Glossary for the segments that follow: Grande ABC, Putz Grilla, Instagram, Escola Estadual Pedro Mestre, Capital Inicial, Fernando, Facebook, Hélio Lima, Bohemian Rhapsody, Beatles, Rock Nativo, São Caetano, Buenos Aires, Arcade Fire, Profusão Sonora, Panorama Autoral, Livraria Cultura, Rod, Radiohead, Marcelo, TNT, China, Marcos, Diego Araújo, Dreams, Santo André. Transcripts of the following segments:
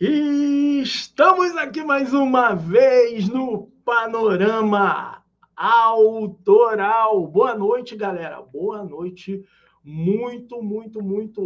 E estamos aqui mais uma vez no Panorama Autoral. Boa noite, galera. Boa noite. Muito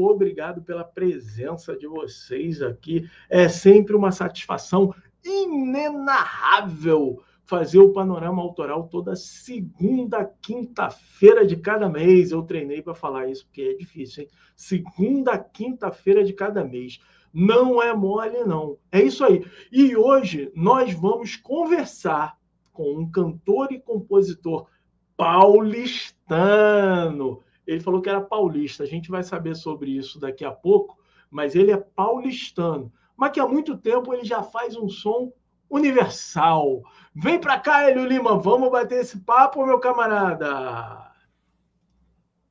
obrigado pela presença de vocês aqui. É sempre uma satisfação inenarrável fazer o Panorama Autoral toda segunda, quinta-feira de cada mês. Eu treinei para falar isso, porque é difícil, hein? Segunda, quinta-feira de cada mês. Não é mole, não. É isso aí. E hoje nós vamos conversar com um cantor e compositor paulistano. Ele falou que era paulista. A gente vai saber sobre isso daqui a pouco, mas ele é paulistano. Mas que há muito tempo ele já faz um som universal. Vem pra cá, Hélio Lima. Vamos bater esse papo, meu camarada.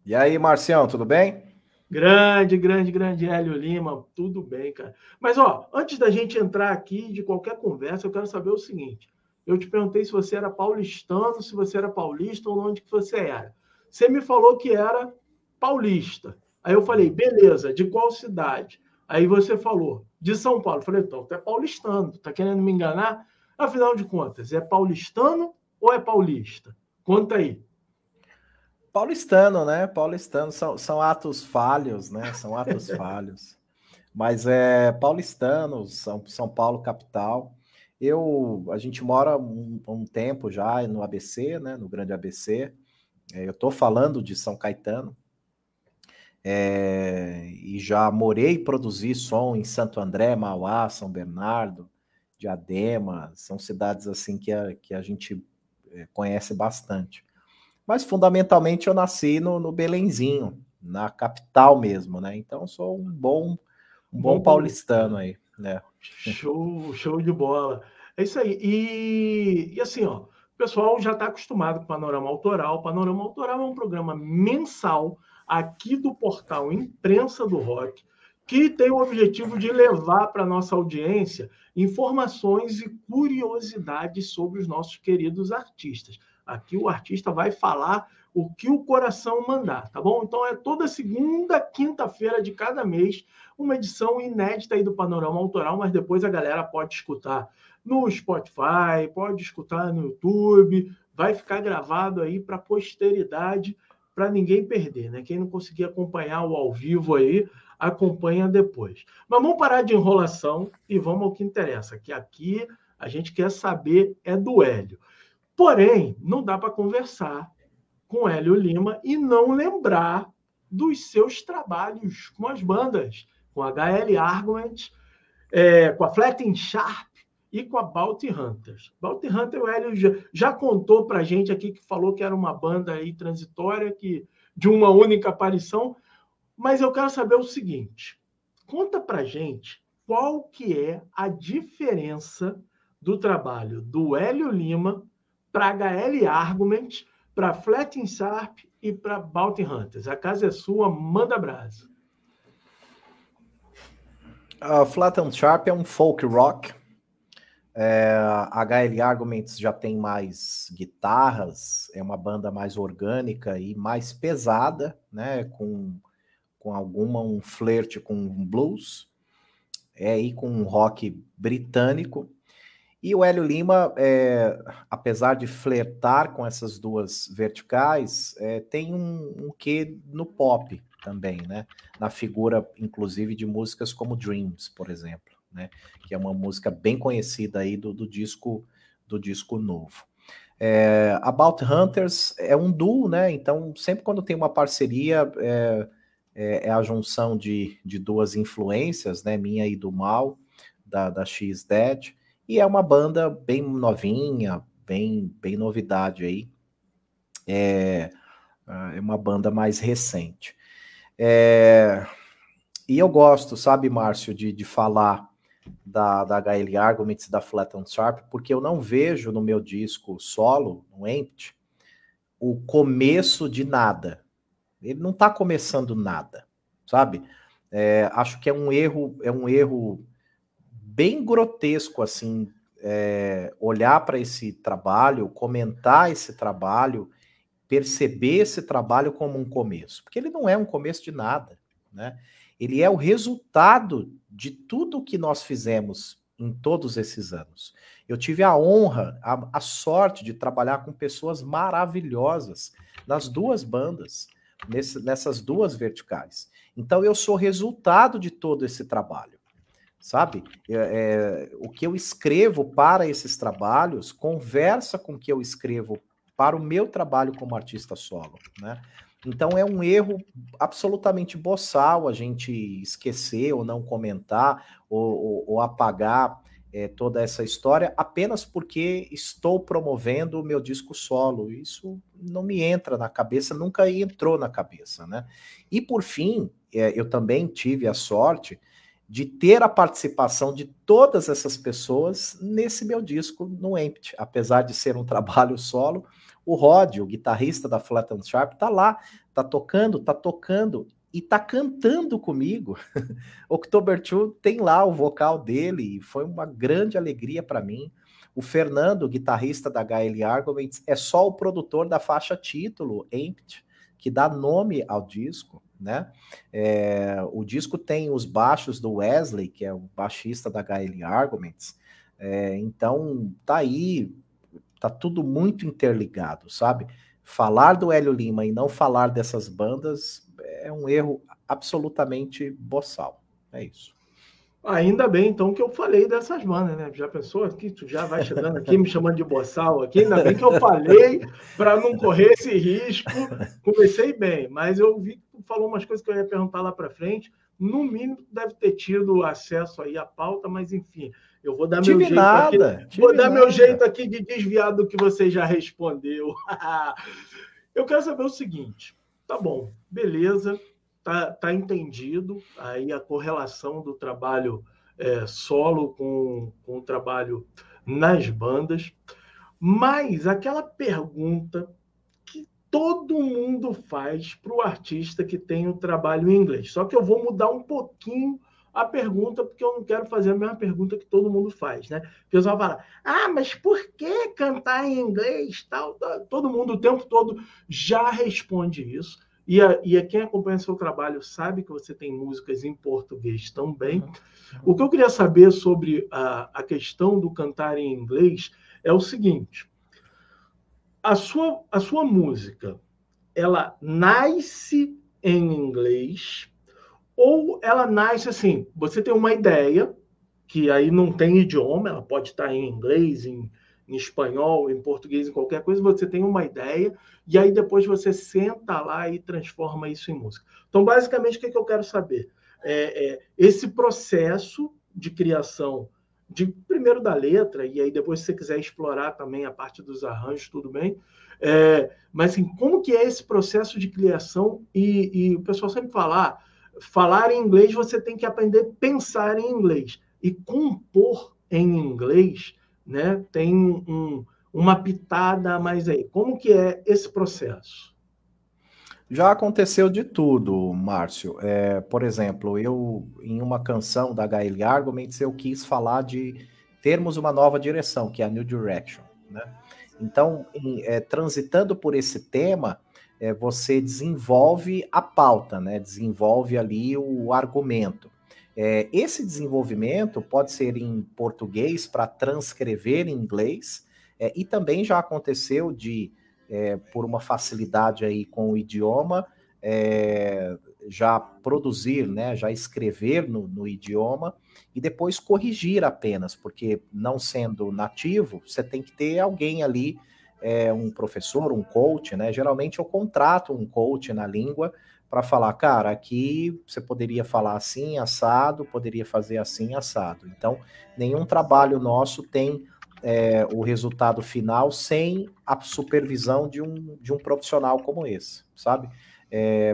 E aí, Marcião, tudo bem? Grande Hélio Lima, tudo bem, cara. Mas, ó, antes da gente entrar aqui de qualquer conversa, eu quero saber o seguinte. Eu te perguntei se você era paulistano, se você era paulista ou onde que você era. Você me falou que era paulista. Aí eu falei, beleza, de qual cidade? Aí você falou, de São Paulo. Eu falei, então, tu é paulistano, tá querendo me enganar? Afinal de contas, é paulistano ou é paulista? Conta aí. Paulistano, né? Paulistano. São atos falhos, né? São atos falhos. Mas é paulistano, São Paulo, capital. A gente mora um tempo já no ABC, né? No Grande ABC. Eu tô falando de São Caetano. E já morei e produzi som em Santo André, Mauá, São Bernardo, Diadema. São cidades assim que a gente conhece bastante. Mas, fundamentalmente, eu nasci no Belenzinho, na capital mesmo, né? Então, sou um bom paulistano aí, né? Show de bola. É isso aí. E assim, ó, o pessoal já está acostumado com o Panorama Autoral. O Panorama Autoral é um programa mensal aqui do Portal Imprensa do Rock, que tem o objetivo de levar para a nossa audiência informações e curiosidades sobre os nossos queridos artistas. Aqui o artista vai falar o que o coração mandar, tá bom? Então é toda segunda, quinta-feira de cada mês, uma edição inédita aí do Panorama Autoral, mas depois a galera pode escutar no Spotify, pode escutar no YouTube, vai ficar gravado aí para a posteridade, para ninguém perder, né? Quem não conseguir acompanhar o ao vivo aí, acompanha depois. Mas vamos parar de enrolação e vamos ao que interessa, que aqui a gente quer saber é do Hélio. Porém, não dá para conversar com Hélio Lima e não lembrar dos seus trabalhos com as bandas, com H.L. Arguments, com a Flat'n Sharp e com a Bounty Hunters. Bounty Hunters, o Hélio já contou para a gente aqui que falou que era uma banda aí transitória, que, de uma única aparição, mas eu quero saber o seguinte, conta para a gente qual que é a diferença do trabalho do Hélio Lima para H.L. Arguments, para Flat'n Sharp e para Bounty Hunters. A casa é sua, manda brasa. Flat'n Sharp é um folk rock. H.L. Arguments já tem mais guitarras, é uma banda mais orgânica e mais pesada, né? Com um flerte com blues, e com um rock britânico. E o Hélio Lima, apesar de flertar com essas duas verticais, tem um quê no pop também, né? Na figura, inclusive, de músicas como Dreams, por exemplo, né? Que é uma música bem conhecida aí do disco novo. About Hunters é um duo, né? Então, sempre quando tem uma parceria, é a junção de duas influências, né? Minha e do Mal, da She's Dead. E é uma banda bem novinha, bem novidade aí. É uma banda mais recente. E eu gosto, sabe, Márcio, de falar da H.L. Arguments e da Flat'n Sharp, porque eu não vejo no meu disco solo, no Empty, o começo de nada. Ele não está começando nada, sabe? Acho que é um erro bem grotesco, assim, olhar para esse trabalho, comentar esse trabalho, perceber esse trabalho como um começo, porque ele não é um começo de nada, né? ele é o resultado de tudo que nós fizemos em todos esses anos. Eu tive a honra, a sorte de trabalhar com pessoas maravilhosas nas duas bandas, nessas duas verticais. Então, eu sou resultado de todo esse trabalho, sabe? O que eu escrevo para esses trabalhos conversa com o que eu escrevo para o meu trabalho como artista solo, né? Então, é um erro absolutamente boçal a gente esquecer ou não comentar ou apagar toda essa história apenas porque estou promovendo o meu disco solo. Isso não me entra na cabeça, nunca entrou na cabeça, né? E, por fim, eu também tive a sorte de ter a participação de todas essas pessoas nesse meu disco, no Empty. Apesar de ser um trabalho solo, o Rod, o guitarrista da Flat'n Sharp, tá lá, tá tocando e tá cantando comigo. October 2 tem lá o vocal dele e foi uma grande alegria para mim. O Fernando, o guitarrista da H.L. Arguments, é só o produtor da faixa título, Empty, que dá nome ao disco, né? O disco tem os baixos do Wesley, que é o baixista da H.L. Arguments, então tá aí, tá tudo muito interligado, sabe? Falar do Hélio Lima e não falar dessas bandas é um erro absolutamente boçal, é isso. Ainda bem, então, que eu falei dessas bandas, né? Já pensou que tu já vai chegando aqui, me chamando de boçal aqui? Ainda bem que eu falei para não correr esse risco. Comecei bem, mas eu vi que tu falou umas coisas que eu ia perguntar lá para frente. No mínimo, tu deve ter tido acesso aí à pauta, mas enfim, eu vou dar meu jeito aqui. Vou dar meu jeito aqui de desviar do que você já respondeu. Eu quero saber o seguinte. Tá bom, beleza. Tá entendido aí a correlação do trabalho solo com o trabalho nas bandas, mas aquela pergunta que todo mundo faz para o artista que tem o trabalho em inglês. Só que eu vou mudar um pouquinho a pergunta, porque eu não quero fazer a mesma pergunta que todo mundo faz, né? O pessoal fala, ah, mas por que cantar em inglês? Tal? Todo mundo, o tempo todo, já responde isso. E quem acompanha seu trabalho sabe que você tem músicas em português também. O que eu queria saber sobre a questão do cantar em inglês é o seguinte. A sua música, ela nasce em inglês ou ela nasce assim? Você tem uma ideia, que aí não tem idioma, ela pode estar em inglês, em espanhol, em português, em qualquer coisa, você tem uma ideia e aí depois você senta lá e transforma isso em música. Então, basicamente, o que eu quero saber? Esse processo de criação, primeiro da letra, e aí depois, se você quiser explorar também a parte dos arranjos, tudo bem, mas assim, como que é esse processo de criação? E o pessoal sempre fala, falar em inglês, você tem que aprender a pensar em inglês e compor em inglês, né? Tem uma pitada a mais aí. Como que é esse processo? Já aconteceu de tudo, Márcio. Por exemplo, eu, em uma canção da H.L. Arguments, eu quis falar de termos uma nova direção, que é a New Direction, né? Então, transitando por esse tema, você desenvolve a pauta, né? Desenvolve ali o argumento. Esse desenvolvimento pode ser em português para transcrever em inglês, e também já aconteceu de, por uma facilidade aí com o idioma, já produzir, né, já escrever no idioma e depois corrigir apenas, porque não sendo nativo, você tem que ter alguém ali, um professor, um coach, né? Geralmente eu contrato um coach na língua para falar, cara, aqui você poderia falar assim, assado, poderia fazer assim, assado. Então, nenhum trabalho nosso tem o resultado final sem a supervisão de um profissional como esse, sabe?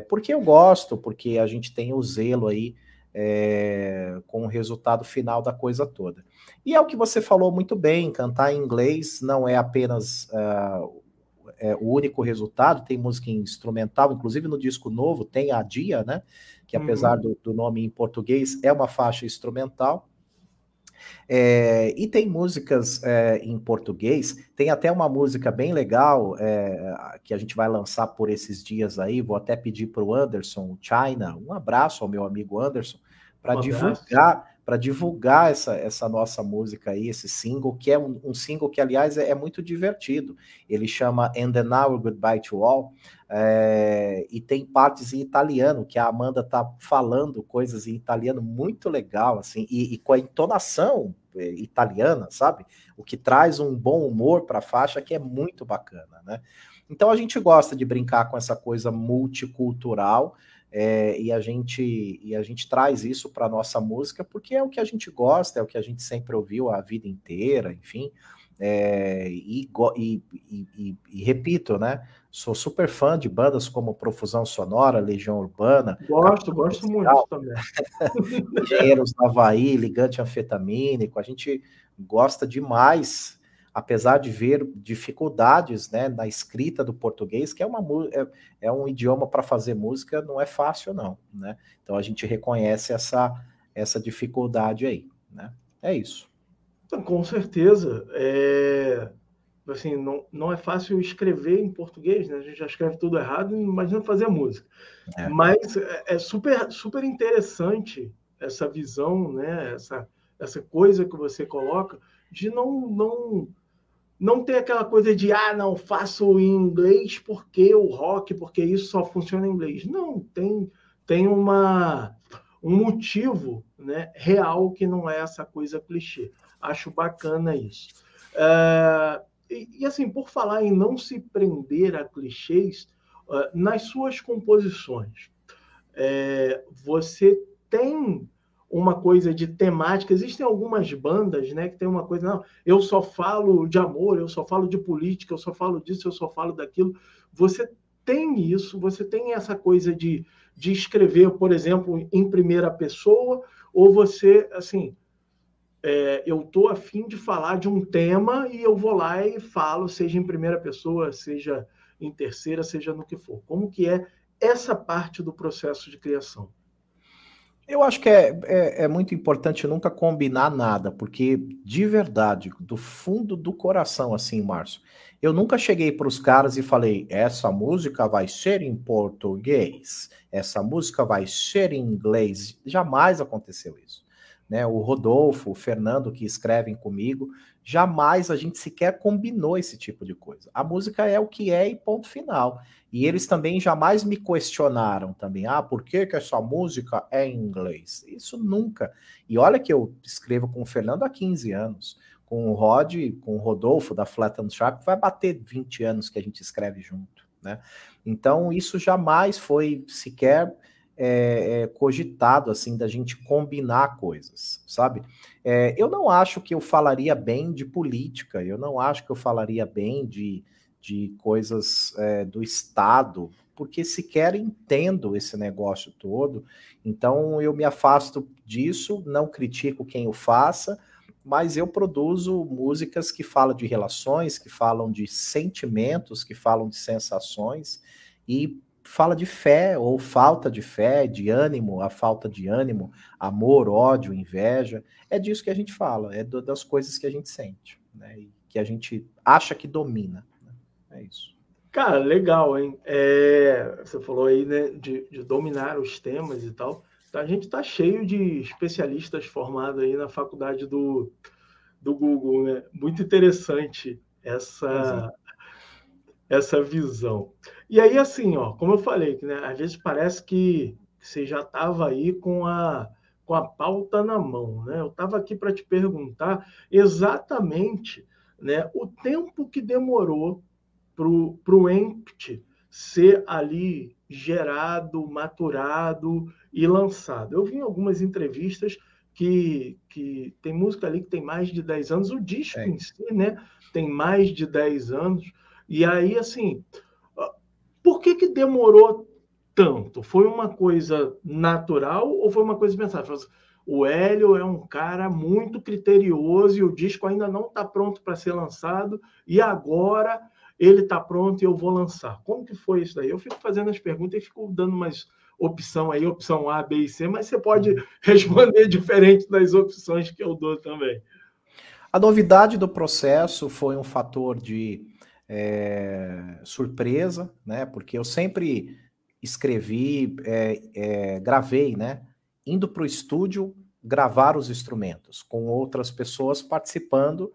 Porque eu gosto, porque a gente tem o zelo aí com o resultado final da coisa toda. E é o que você falou muito bem, cantar em inglês não é apenas... o único resultado, tem música instrumental, inclusive no disco novo tem a Dia, né, que apesar do nome em português, é uma faixa instrumental, E tem músicas em português, tem até uma música bem legal que a gente vai lançar por esses dias aí, vou até pedir para o Anderson, China, um abraço ao meu amigo Anderson, para divulgar essa nossa música aí, esse single, que é um single que, aliás, é muito divertido. Ele chama And Then Now Goodbye to All, e tem partes em italiano, que a Amanda tá falando coisas em italiano muito legal, assim, e com a entonação italiana, sabe? O que traz um bom humor para a faixa, que é muito bacana, né? Então a gente gosta de brincar com essa coisa multicultural, e a gente traz isso para a nossa música, porque é o que a gente gosta, é o que a gente sempre ouviu a vida inteira, enfim, e repito, né, sou super fã de bandas como Profusão Sonora, Legião Urbana... Gosto muito também. Engenheiros do Havaí, Ligante Anfetamínico, a gente gosta demais... apesar de ver dificuldades, né, na escrita do português, que é um idioma para fazer música, não é fácil não, né? Então a gente reconhece essa dificuldade aí, né? É isso. Então, com certeza, assim, não é fácil escrever em português, né? A gente já escreve tudo errado, imagina fazer música. Mas é super, super interessante essa visão, né? Essa coisa que você coloca de não tem aquela coisa de, não, faço em inglês porque o rock, porque isso só funciona em inglês. Não, tem um motivo, né, real, que não é essa coisa clichê. Acho bacana isso. Assim, por falar em não se prender a clichês, nas suas composições, você tem... uma coisa de temática, existem algumas bandas, né, que tem uma coisa, não, eu só falo de amor, eu só falo de política, eu só falo disso, eu só falo daquilo. Você tem isso, você tem essa coisa de escrever, por exemplo, em primeira pessoa, ou você, assim, eu estou a fim de falar de um tema e eu vou lá e falo, seja em primeira pessoa, seja em terceira, seja no que for. Como que é essa parte do processo de criação? Eu acho que é muito importante nunca combinar nada, porque, de verdade, do fundo do coração, assim, Márcio, eu nunca cheguei para os caras e falei, essa música vai ser em português, essa música vai ser em inglês. Jamais aconteceu isso, né? O Rodolfo, o Fernando, que escrevem comigo, jamais a gente sequer combinou esse tipo de coisa. A música é o que é e ponto final. E eles também jamais me questionaram também, por que essa música é em inglês? Isso nunca. E olha que eu escrevo com o Fernando há 15 anos, com o Rod, com o Rodolfo da Flat'n Sharp, vai bater 20 anos que a gente escreve junto, né? Então isso jamais foi sequer... cogitado, assim, da gente combinar coisas, sabe? Eu não acho que eu falaria bem de política, eu não acho que eu falaria bem de coisas do Estado, porque sequer entendo esse negócio todo, então eu me afasto disso, não critico quem o faça, mas eu produzo músicas que falam de relações, que falam de sentimentos, que falam de sensações, e fala de fé ou falta de fé, de ânimo, a falta de ânimo, amor, ódio, inveja. É disso que a gente fala, é das coisas que a gente sente, né? E que a gente acha que domina, né? É isso. Cara, legal, hein? Você falou aí, né, de dominar os temas e tal. A gente tá cheio de especialistas formados aí na faculdade do Google, né? Muito interessante essa visão. E aí, assim, como eu falei, né, às vezes parece que você já estava aí com a pauta na mão, né? Eu estava aqui para te perguntar exatamente, né, o tempo que demorou para o Empty ser ali gerado, maturado e lançado. Eu vi em algumas entrevistas que tem música ali que tem mais de 10 anos, o disco em si, né, tem mais de 10 anos. E aí, assim, por que demorou tanto? Foi uma coisa natural ou foi uma coisa pensada? O Hélio é um cara muito criterioso e o disco ainda não está pronto para ser lançado e agora ele está pronto e eu vou lançar. Como que foi isso daí? Eu fico fazendo as perguntas e fico dando umas opção aí, opção A, B e C, mas você pode responder diferente das opções que eu dou também. A novidade do processo foi um fator de surpresa, né? Porque eu sempre escrevi, gravei, né? Indo para o estúdio gravar os instrumentos com outras pessoas participando,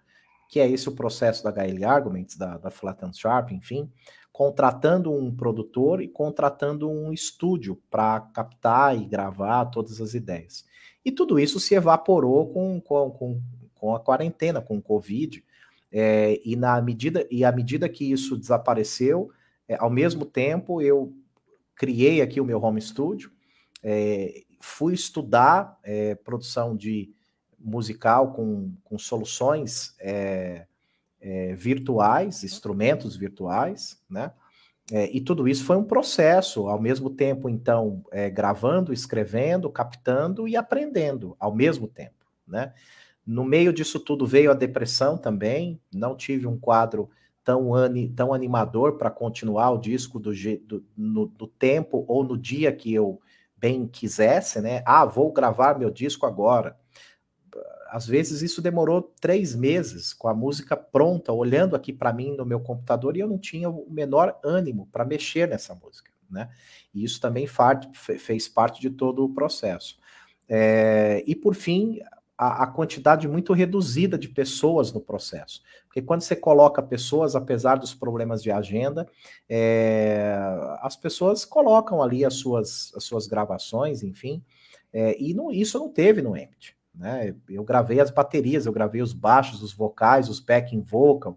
que é esse o processo da H.L. Arguments, da Flat'n Sharp, enfim, contratando um produtor e contratando um estúdio para captar e gravar todas as ideias. E tudo isso se evaporou com a quarentena, com o Covid, e à medida que isso desapareceu, ao mesmo tempo eu criei aqui o meu home studio, fui estudar produção de musical com soluções virtuais, instrumentos virtuais, né? E tudo isso foi um processo, ao mesmo tempo, então, gravando, escrevendo, captando e aprendendo, ao mesmo tempo, né? No meio disso tudo veio a depressão também, não tive um quadro tão animador para continuar o disco do tempo ou no dia que eu bem quisesse, né? Ah, vou gravar meu disco agora. Às vezes isso demorou 3 meses com a música pronta, olhando aqui para mim no meu computador, e eu não tinha o menor ânimo para mexer nessa música, né? E isso também fez parte de todo o processo. E por fim... A quantidade muito reduzida de pessoas no processo. Porque quando você coloca pessoas, apesar dos problemas de agenda, as pessoas colocam ali as suas gravações, enfim, e não, isso não teve no Empty, né? Eu gravei as baterias, eu gravei os baixos, os vocais, os backing vocal,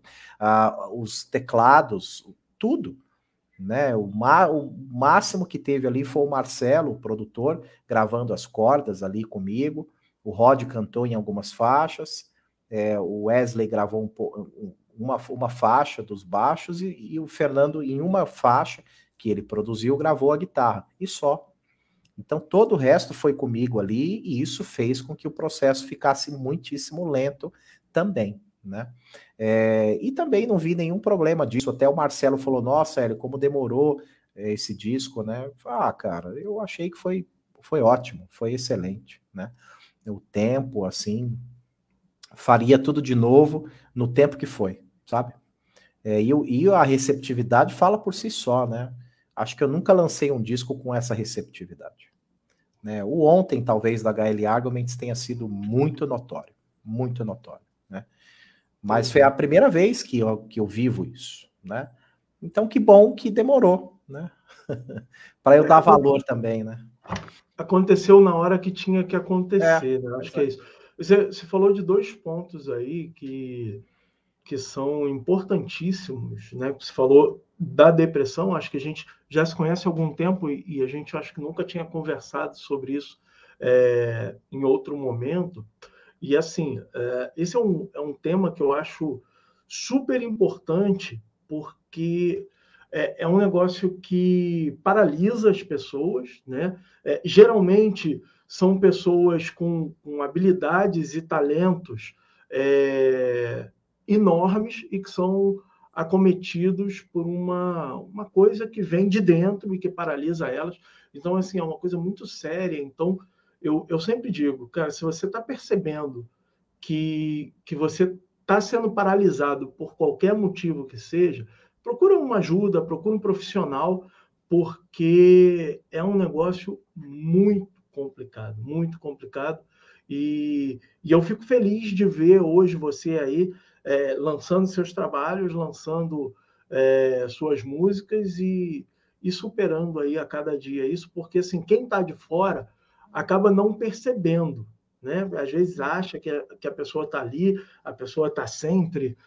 os teclados, tudo, né? O máximo que teve ali foi o Marcelo, o produtor, gravando as cordas ali comigo. O Rod cantou em algumas faixas, o Wesley gravou uma faixa dos baixos e o Fernando, em uma faixa que ele produziu, gravou a guitarra, e só. Então, todo o resto foi comigo ali e isso fez com que o processo ficasse muitíssimo lento também, né? E também não vi nenhum problema disso, até o Marcelo falou, nossa, Hélio, como demorou esse disco, né? Ah, cara, eu achei que foi ótimo, foi excelente, né? O tempo, assim, faria tudo de novo no tempo que foi, sabe? E a receptividade fala por si só, né? Acho que eu nunca lancei um disco com essa receptividade, né? O ontem, talvez, da H.L. Arguments tenha sido muito notório, né? Mas foi a primeira vez que eu vivo isso, né? Então, que bom que demorou, né? Para eu dar valor também, né? Aconteceu na hora que tinha que acontecer, né? Acho que é isso. Você falou de 2 pontos aí que são importantíssimos, né? Você falou da depressão, acho que a gente já se conhece há algum tempo e a gente acho que nunca tinha conversado sobre isso em outro momento. E, assim, esse é um tema que eu acho super importante porque... É um negócio que paralisa as pessoas, né? Geralmente são pessoas com habilidades e talentos enormes e que são acometidos por uma coisa que vem de dentro e que paralisa elas. Então, assim, é uma coisa muito séria. Então, eu sempre digo, cara, se você está percebendo que você está sendo paralisado por qualquer motivo que seja, procura uma ajuda, procura um profissional, porque é um negócio muito complicado, e eu fico feliz de ver hoje você aí lançando seus trabalhos, lançando suas músicas e superando aí a cada dia isso, porque assim, quem está de fora acaba não percebendo, né? Às vezes acha que a pessoa está ali, a pessoa está sempre...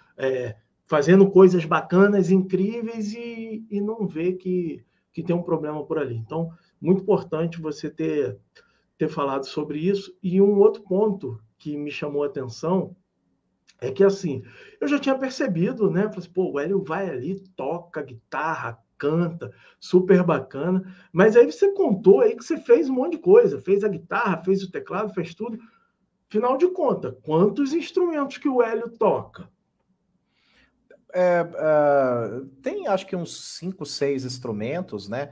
fazendo coisas bacanas, incríveis, e não vê que tem um problema por ali. Então, muito importante você ter falado sobre isso. E um outro ponto que me chamou a atenção é que, assim, eu já tinha percebido, né? Falei assim, pô, o Hélio vai ali, toca guitarra, canta, super bacana. Mas aí você contou aí que você fez um monte de coisa. Fez a guitarra, fez o teclado, fez tudo. Afinal de contas, quantos instrumentos que o Hélio toca? tem acho que uns 5, 6 instrumentos, né?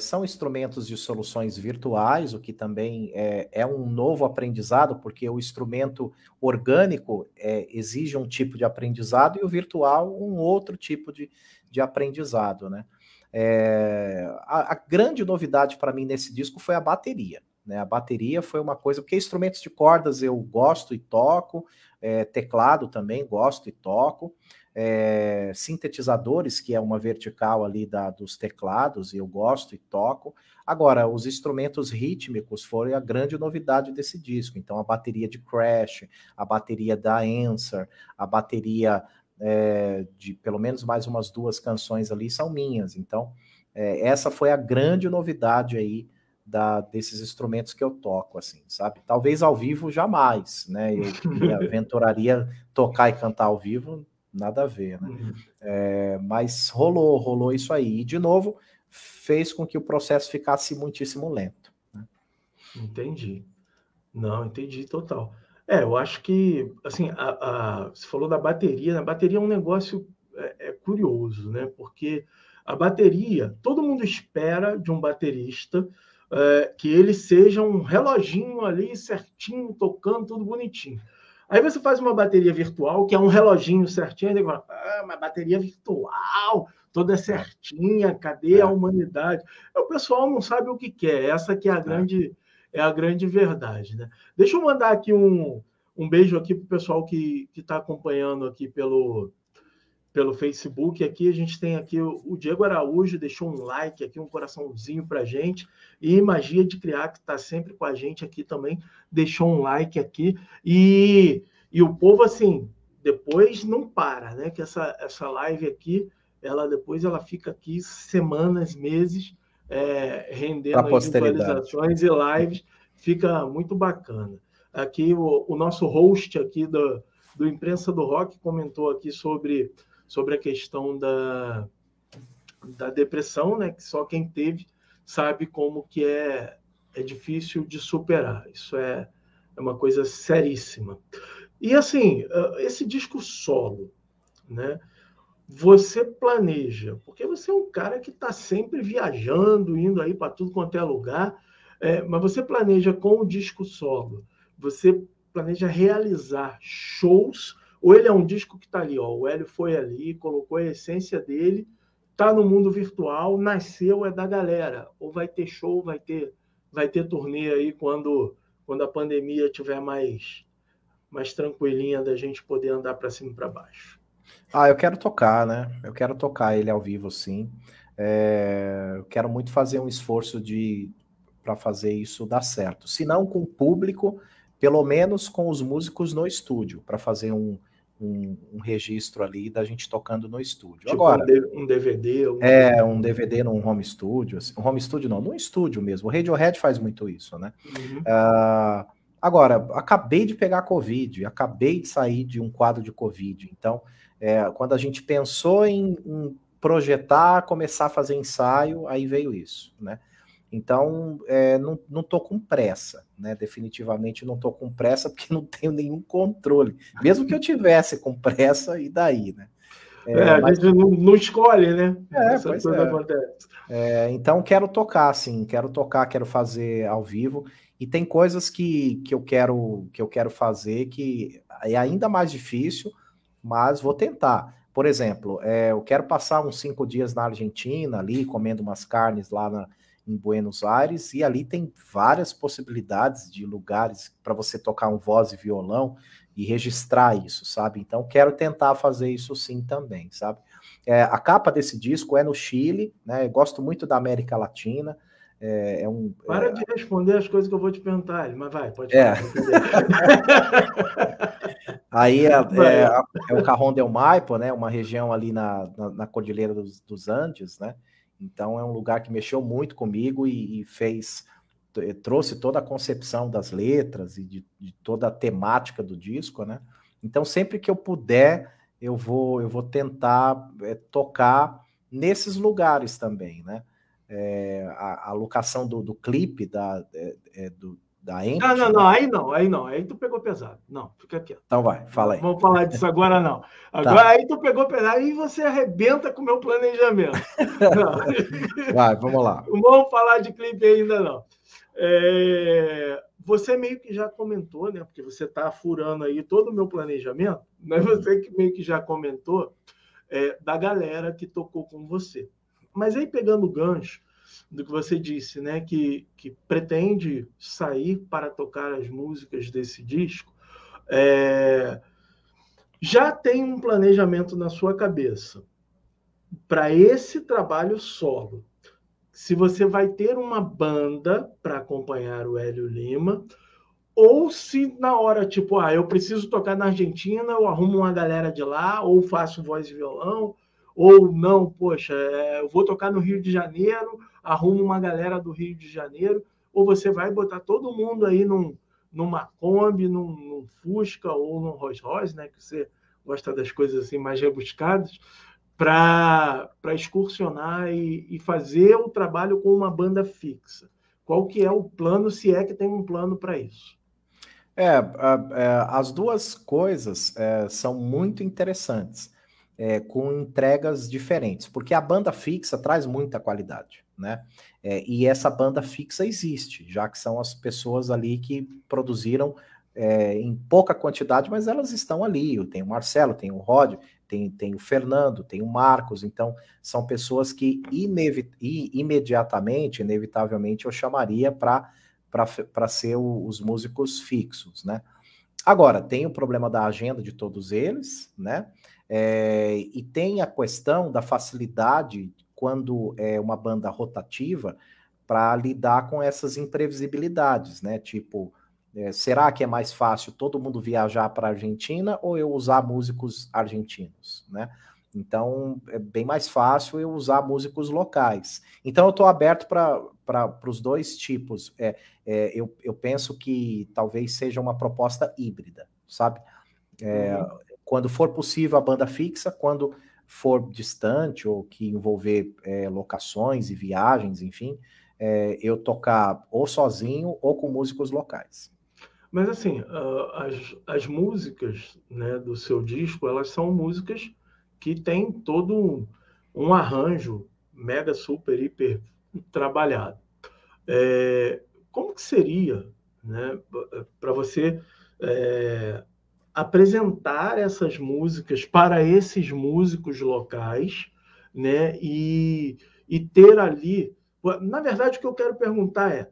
São instrumentos de soluções virtuais, o que também é um novo aprendizado, porque o instrumento orgânico exige um tipo de aprendizado e o virtual um outro tipo de aprendizado, né? A grande novidade para mim nesse disco foi a bateria, né? A bateria foi uma coisa, porque instrumentos de cordas eu gosto e toco, teclado também gosto e toco, sintetizadores, que é uma vertical ali dos teclados, eu gosto e toco. Agora, os instrumentos rítmicos foram a grande novidade desse disco. Então, a bateria de Crash, a bateria da Answer, a bateria de pelo menos mais umas 2 canções ali são minhas. Então, essa foi a grande novidade aí desses instrumentos que eu toco, assim, sabe? Talvez ao vivo, jamais, né? Eu me aventuraria tocar e cantar ao vivo, nada a ver, né? Mas rolou isso aí. E, de novo, fez com que o processo ficasse muitíssimo lento, né? Entendi. Não, entendi total. Eu acho que, assim, você falou da bateria, né? A bateria é um negócio curioso, né? Porque a bateria, todo mundo espera de um baterista que ele seja um reloginho ali, certinho, tocando, tudo bonitinho. Aí você faz uma bateria virtual, que é um reloginho certinho, e fala, uma bateria virtual, toda certinha, cadê a humanidade? O pessoal não sabe o que quer, essa que é a grande verdade, né? Deixa eu mandar aqui um beijo aqui para o pessoal que está acompanhando aqui pelo Facebook. Aqui a gente tem aqui o Diego Araújo, deixou um like aqui, um coraçãozinho para a gente, e Magia de Criar, que está sempre com a gente aqui também, deixou um like aqui, e o povo, assim, depois não para, né, que essa live aqui, ela fica aqui semanas, meses, rendendo visualizações e lives, fica muito bacana. Aqui o nosso host aqui do Imprensa do Rock comentou aqui sobre a questão da depressão, né? Que só quem teve sabe como que é difícil de superar. Isso é uma coisa seríssima. E, assim, esse disco solo, né? Você planeja, porque você é um cara que está sempre viajando, indo aí para tudo quanto é lugar, mas você planeja com o disco solo, você planeja realizar shows, ou ele é um disco que está ali, ó, o Hélio foi ali, colocou a essência dele, está no mundo virtual, nasceu, é da galera, ou vai ter show, vai ter turnê aí quando a pandemia estiver mais tranquilinha, da gente poder andar para cima e para baixo? Eu quero tocar, né? Eu quero tocar ele ao vivo, sim. Eu quero muito fazer um esforço para fazer isso dar certo. Se não com o público, pelo menos com os músicos no estúdio, para fazer um registro ali da gente tocando no estúdio. Tipo, agora, um DVD? Um DVD num home studio. Assim, um home studio não, num estúdio mesmo. O Radiohead faz muito isso, né? Uhum. Agora, acabei de pegar Covid, acabei de sair de um quadro de Covid. Então, quando a gente pensou em projetar, começar a fazer ensaio, aí veio isso, né? Então, não estou com pressa, né? Definitivamente não estou com pressa, porque não tenho nenhum controle. Mesmo que eu tivesse com pressa, e daí, né? Mas a gente não escolhe, né? Essa coisa acontece. Então, quero tocar, sim. Quero tocar, quero fazer ao vivo. E tem coisas que eu quero fazer que é ainda mais difícil, mas vou tentar. Por exemplo, eu quero passar uns 5 dias na Argentina, ali, comendo umas carnes lá em Buenos Aires, e ali tem várias possibilidades de lugares para você tocar voz e violão e registrar isso, sabe? Então, quero tentar fazer isso sim também, sabe? A capa desse disco é no Chile, né? Eu gosto muito da América Latina. Para de responder as coisas que eu vou te perguntar, mas vai, pode responder. Aí é o Cajón del Maipo, né? Uma região ali na Cordilheira dos Andes, né? Então, é um lugar que mexeu muito comigo e trouxe toda a concepção das letras e de toda a temática do disco, né? Então, sempre que eu puder, eu vou tentar tocar nesses lugares também, né? A locação do clipe da Empty? Não, não, não, aí não, aí não, aí tu pegou pesado. Não, fica quieto. Então vai, fala aí. Vamos falar disso agora não. Agora tá. Aí tu pegou pesado e você arrebenta com o meu planejamento. Vai, vamos lá. Não vamos falar de clipe ainda não. É... Você meio que já comentou, né? Porque você está furando aí todo o meu planejamento, mas você que meio que já comentou da galera que tocou com você. Mas aí pegando o gancho do que você disse, né? Que pretende sair para tocar as músicas desse disco, já tem um planejamento na sua cabeça para esse trabalho solo. Se você vai ter uma banda para acompanhar o Hélio Lima, ou se na hora, tipo, eu preciso tocar na Argentina, eu arrumo uma galera de lá, ou faço voz e violão, ou não, poxa, eu vou tocar no Rio de Janeiro, arrumo uma galera do Rio de Janeiro, ou você vai botar todo mundo aí numa Kombi, num Fusca ou num Rolls Royce, né, que você gosta das coisas assim mais rebuscadas, para excursionar e fazer o trabalho com uma banda fixa. Qual que é o plano, se é que tem um plano para isso? As duas coisas são muito interessantes, com entregas diferentes, porque a banda fixa traz muita qualidade, né? E essa banda fixa existe, já que são as pessoas ali que produziram em pouca quantidade, mas elas estão ali. Tem o Marcelo, tem o Rod, tem o Fernando, tem o Marcos. Então, são pessoas que inevitavelmente, eu chamaria para ser os músicos fixos, né? Agora, tem o problema da agenda de todos eles, né? E tem a questão da facilidade, quando é uma banda rotativa, para lidar com essas imprevisibilidades, né? Tipo... será que é mais fácil todo mundo viajar para a Argentina ou eu usar músicos argentinos, né? Então, é bem mais fácil eu usar músicos locais. Então, eu estou aberto para os dois tipos. Eu penso que talvez seja uma proposta híbrida, sabe? Quando for possível a banda fixa, quando for distante ou que envolver locações e viagens, enfim, eu tocar ou sozinho ou com músicos locais. Mas, assim, as músicas, né, do seu disco, elas são músicas que têm todo um arranjo mega, super, hiper trabalhado. Como que seria, né, para você apresentar essas músicas para esses músicos locais, né, e ter ali... Na verdade, o que eu quero perguntar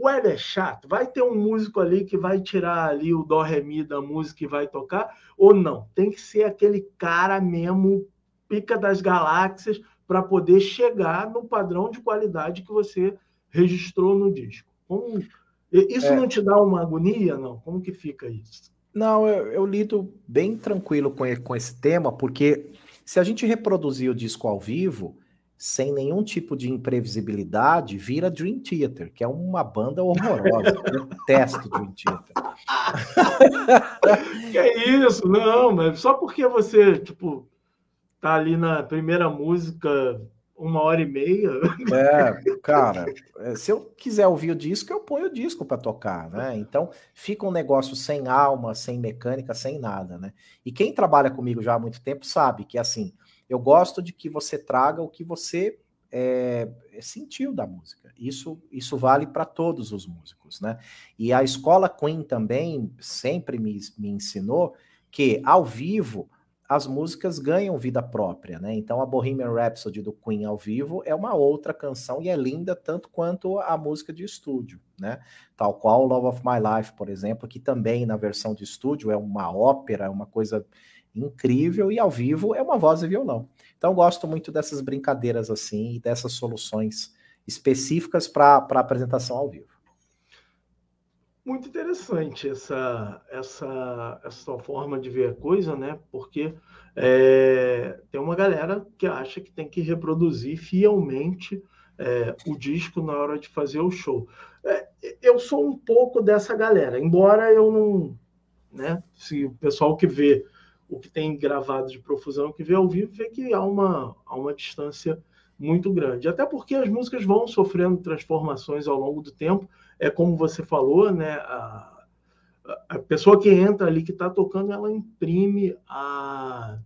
o Hélio é chato? Vai ter um músico ali que vai tirar ali o dó, ré, mi da música e vai tocar? Ou não? Tem que ser aquele cara mesmo, pica das galáxias, para poder chegar no padrão de qualidade que você registrou no disco. Isso não te dá uma agonia, não? Como que fica isso? Não, eu lido bem tranquilo com esse tema, porque se a gente reproduzir o disco ao vivo... sem nenhum tipo de imprevisibilidade, vira Dream Theater, que é uma banda horrorosa. Eu detesto Dream Theater. Que é isso? Não, mas só porque você, tipo, tá ali na primeira música 1h30... cara, se eu quiser ouvir o disco, eu ponho o disco para tocar, né? Então, fica um negócio sem alma, sem mecânica, sem nada, né? E quem trabalha comigo já há muito tempo sabe que, assim... Eu gosto de que você traga o que você sentiu da música. Isso vale para todos os músicos, né? E a escola Queen também sempre me ensinou que, ao vivo, as músicas ganham vida própria, né? Então, a Bohemian Rhapsody do Queen ao vivo é uma outra canção e é linda tanto quanto a música de estúdio, né? Tal qual Love of My Life, por exemplo, que também, na versão de estúdio, é uma ópera, é uma coisa... incrível, e ao vivo é uma voz e violão. Então, gosto muito dessas brincadeiras assim, e dessas soluções específicas para a apresentação ao vivo. Muito interessante essa sua forma de ver a coisa, né? Porque tem uma galera que acha que tem que reproduzir fielmente o disco na hora de fazer o show. Eu sou um pouco dessa galera, embora eu não... né? Se o pessoal que vê o que tem gravado de Profusão, que vê ao vivo, vê que há uma distância muito grande. Até porque as músicas vão sofrendo transformações ao longo do tempo é como você falou, né? A pessoa que entra ali, que está tocando, ela imprime a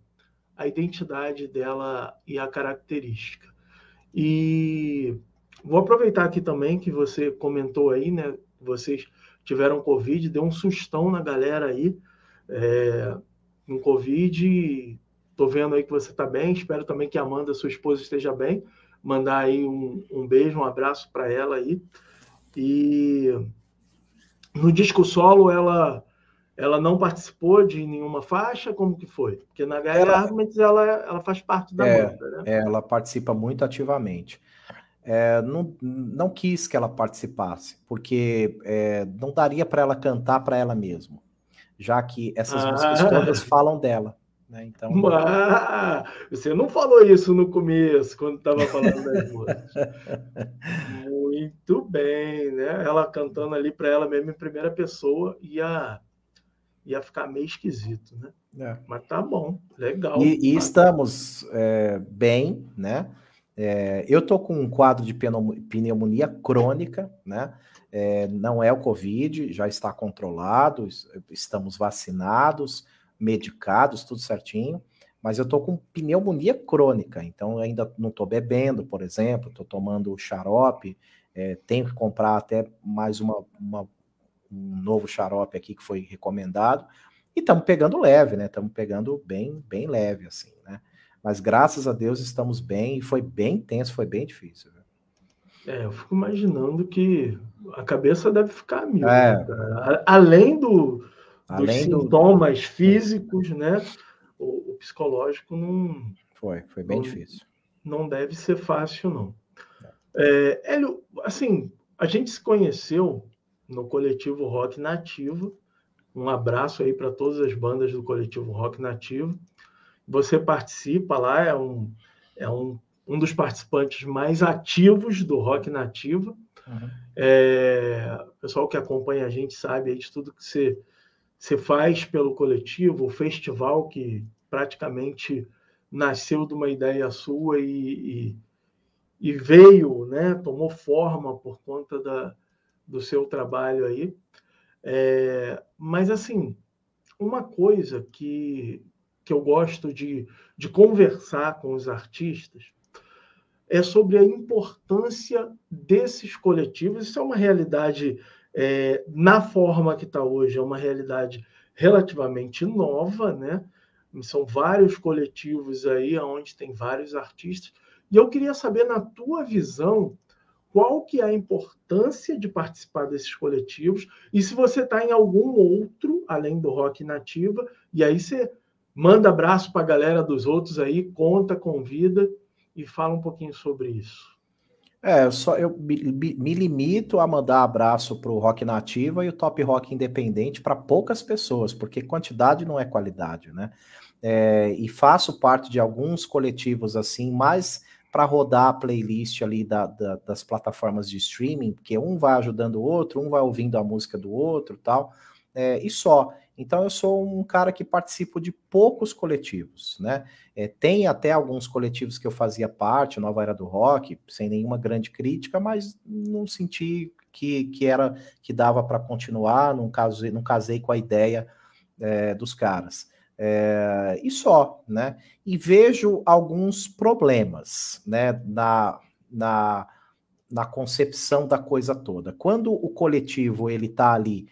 identidade dela e a característica. E vou aproveitar aqui também que você comentou aí, né? Vocês tiveram Covid, deu um sustão na galera aí, com Covid. Estou vendo aí que você está bem, espero também que a Amanda, sua esposa, esteja bem. Mandar aí um beijo, um abraço para ela aí. E no disco solo, ela não participou de nenhuma faixa? Como que foi? Porque na H.L. Arguments ela faz parte da banda, né? Ela participa muito ativamente. Não quis que ela participasse, porque não daria para ela cantar para ela mesma, já que essas músicas todas falam dela, né? Então, você não falou isso no começo, quando estava falando das músicas. Muito bem, né? Ela cantando ali para ela mesma em primeira pessoa ia ficar meio esquisito, né? Mas tá bom, legal. E estamos bem, né? Eu estou com um quadro de pneumonia crônica, né? Não é o Covid, já está controlado, estamos vacinados, medicados, tudo certinho, mas eu estou com pneumonia crônica, então ainda não estou bebendo, por exemplo, estou tomando xarope, tenho que comprar até mais um novo xarope aqui que foi recomendado, e estamos pegando leve, né? Estamos pegando bem, bem leve, assim, né? Mas graças a Deus estamos bem, e foi bem tenso, foi bem difícil. Eu fico imaginando que a cabeça deve ficar a mil. Né? Além dos sintomas físicos, né? O psicológico não... Foi bem difícil. Não deve ser fácil, não. Hélio, assim, a gente se conheceu no coletivo Rock Nativo, um abraço aí para todas as bandas do coletivo Rock Nativo. Você participa lá, é um dos participantes mais ativos do Rock Nativo. Uhum. O pessoal que acompanha a gente sabe aí de tudo que você faz pelo coletivo, o festival que praticamente nasceu de uma ideia sua e veio, né, tomou forma por conta do seu trabalho aí. Mas, assim, uma coisa que eu gosto de conversar com os artistas, é sobre a importância desses coletivos. Isso é uma realidade, na forma que está hoje, é uma realidade relativamente nova, né? São vários coletivos aí, onde tem vários artistas. E eu queria saber, na tua visão, qual que é a importância de participar desses coletivos e se você está em algum outro, além do Rock Nativa, e aí você... Manda abraço para a galera dos outros aí, conta, convida e fala um pouquinho sobre isso. Eu me limito a mandar abraço para o Rock Nativa e o Top Rock Independente para poucas pessoas, porque quantidade não é qualidade, né? E faço parte de alguns coletivos assim, mais para rodar a playlist ali das plataformas de streaming, porque um vai ajudando o outro, um vai ouvindo a música do outro e tal, e só... Então, eu sou um cara que participo de poucos coletivos, né? Tem até alguns coletivos que eu fazia parte, Nova Era do Rock, sem nenhuma grande crítica, mas não senti que dava para continuar, não casei com a ideia dos caras. E só, né? E vejo alguns problemas, né? Na concepção da coisa toda. Quando o coletivo está ali...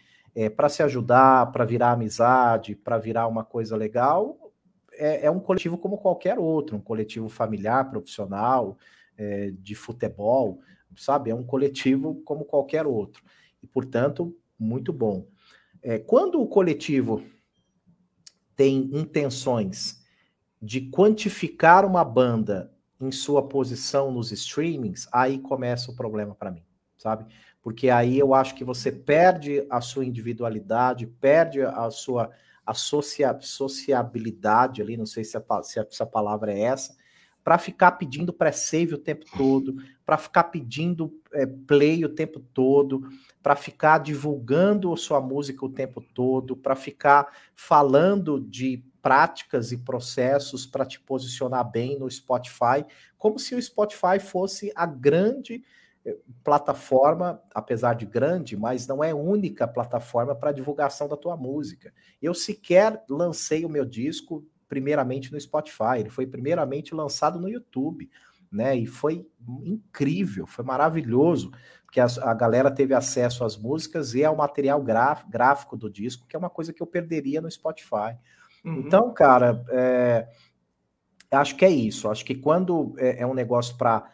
para se ajudar, para virar amizade, para virar uma coisa legal, é um coletivo como qualquer outro, um coletivo familiar, profissional, de futebol, sabe? É um coletivo como qualquer outro. E, portanto, muito bom. Quando o coletivo tem intenções de quantificar uma banda em sua posição nos streamings, aí começa o problema para mim, sabe? Porque aí eu acho que você perde a sua individualidade, perde a sua sociabilidade ali, não sei se a palavra é essa, para ficar pedindo pré-save o tempo todo, para ficar pedindo play o tempo todo, para ficar divulgando a sua música o tempo todo, para ficar falando de práticas e processos para te posicionar bem no Spotify, como se o Spotify fosse a grande... plataforma, apesar de grande, mas não é única plataforma para divulgação da tua música. Eu sequer lancei o meu disco primeiramente no Spotify, ele foi primeiramente lançado no YouTube, né? E foi incrível, foi maravilhoso, porque a galera teve acesso às músicas e ao material gráfico do disco, que é uma coisa que eu perderia no Spotify. Uhum. Então, cara, acho que é isso, acho que quando é um negócio para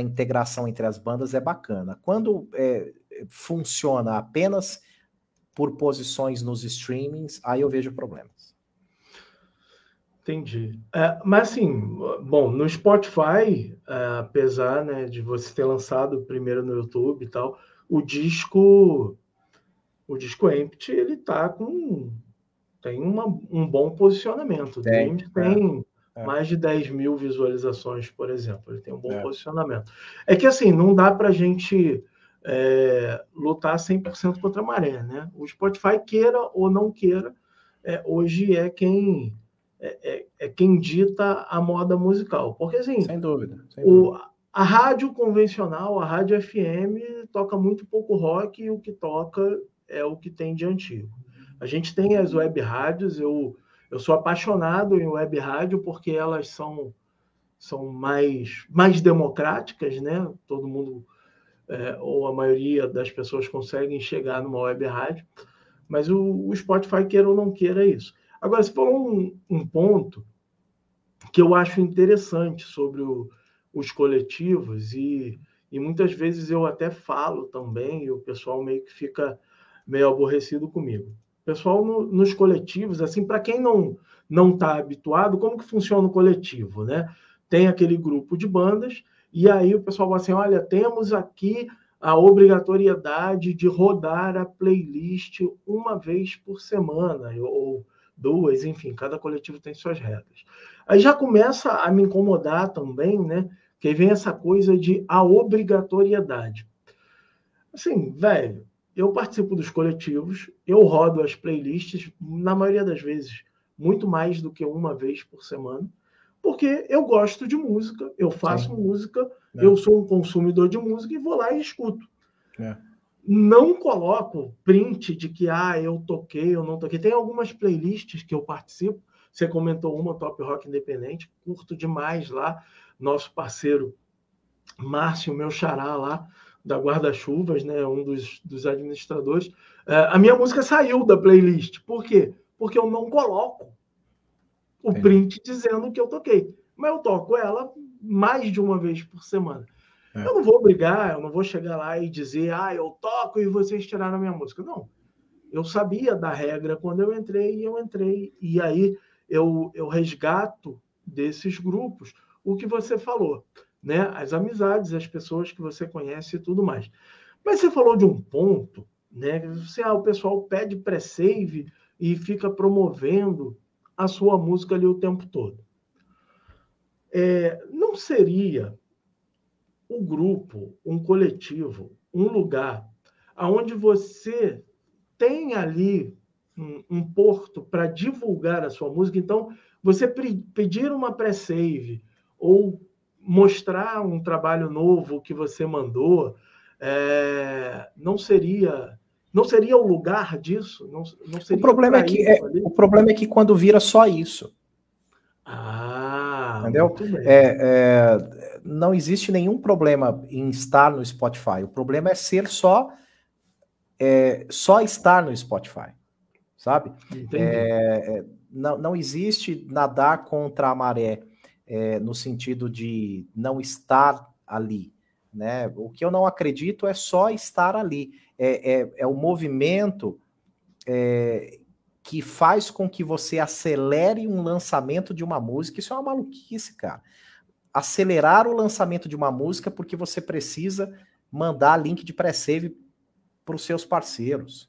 integração entre as bandas é bacana. Quando funciona apenas por posições nos streamings, aí eu vejo problemas. Entendi. Mas assim, bom, no Spotify, apesar, né, de você ter lançado primeiro no YouTube e tal, o disco Empty, ele tá tem um bom posicionamento. O Dream tem mais de 10 mil visualizações, por exemplo. Ele tem um bom posicionamento. É que, assim, não dá para a gente lutar 100% contra a maré, né? O Spotify, queira ou não queira, hoje é quem dita a moda musical. Porque, assim, sem dúvida. A rádio convencional, a rádio FM, toca muito pouco rock e o que toca é o que tem de antigo. A gente tem as web rádios, eu sou apaixonado em web rádio porque elas são mais democráticas, né? Todo mundo, ou a maioria das pessoas, conseguem chegar numa web rádio, mas o Spotify, queira ou não queira, é isso. Agora, se for um ponto que eu acho interessante sobre os coletivos, e muitas vezes eu até falo também, e o pessoal meio que fica meio aborrecido comigo. Pessoal, nos coletivos, assim, para quem não está habituado, como que funciona o coletivo, né? Tem aquele grupo de bandas, e aí o pessoal vai assim, olha, temos aqui a obrigatoriedade de rodar a playlist uma vez por semana, ou duas, enfim, cada coletivo tem suas regras. Aí já começa a me incomodar também, né? Que aí vem essa coisa de a obrigatoriedade. Assim, velho, eu participo dos coletivos, eu rodo as playlists, na maioria das vezes, muito mais do que uma vez por semana, porque eu gosto de música, eu faço música, eu sou um consumidor de música e vou lá e escuto. Não coloco print de que eu toquei, eu não toquei. Tem algumas playlists que eu participo, você comentou uma, Top Rock Independente, curto demais lá, nosso parceiro Márcio, meu xará lá, da Guarda-Chuvas, né, um dos administradores, a minha música saiu da playlist. Por quê? Porque eu não coloco o print dizendo que eu toquei. Mas eu toco ela mais de uma vez por semana. Eu não vou brigar, eu não vou chegar lá e dizer, eu toco e vocês tiraram a minha música. Não. Eu sabia da regra quando eu entrei. E aí eu resgato desses grupos o que você falou, né? As amizades, as pessoas que você conhece e tudo mais. Mas você falou de um ponto, né? Você, o pessoal pede pré-save e fica promovendo a sua música ali o tempo todo. Não seria um grupo, um coletivo, um lugar onde você tem ali um porto para divulgar a sua música? Então, você pedir uma pré-save ou mostrar um trabalho novo que você mandou, não seria o lugar disso? Não seria o problema é que quando vira só isso. Entendeu? Não existe nenhum problema em estar no Spotify. O problema é ser só estar no Spotify. Sabe? Não existe nadar contra a maré. No sentido de não estar ali, né? O que eu não acredito é só estar ali. É o movimento que faz com que você acelere um lançamento de uma música. Isso é uma maluquice, cara. Acelerar o lançamento de uma música porque você precisa mandar link de pré-save para os seus parceiros,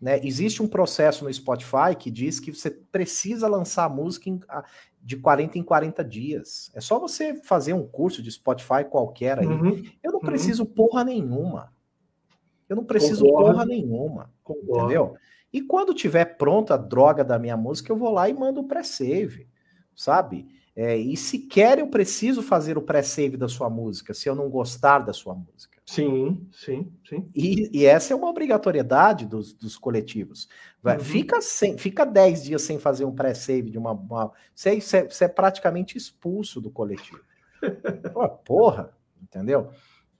né? Existe um processo no Spotify que diz que você precisa lançar a música de 40 em 40 dias. É só você fazer um curso de Spotify qualquer aí. Eu não preciso porra nenhuma. Eu não preciso porra nenhuma. Entendeu? E quando tiver pronta a droga da minha música, eu vou lá e mando o pré-save. Sabe? E sequer eu preciso fazer o pré-save da sua música, se eu não gostar da sua música. Sim, sim, sim. E essa é uma obrigatoriedade dos coletivos. Uhum. Fica 10 dias sem fazer um pré-save de uma... Você é praticamente expulso do coletivo. Porra, entendeu?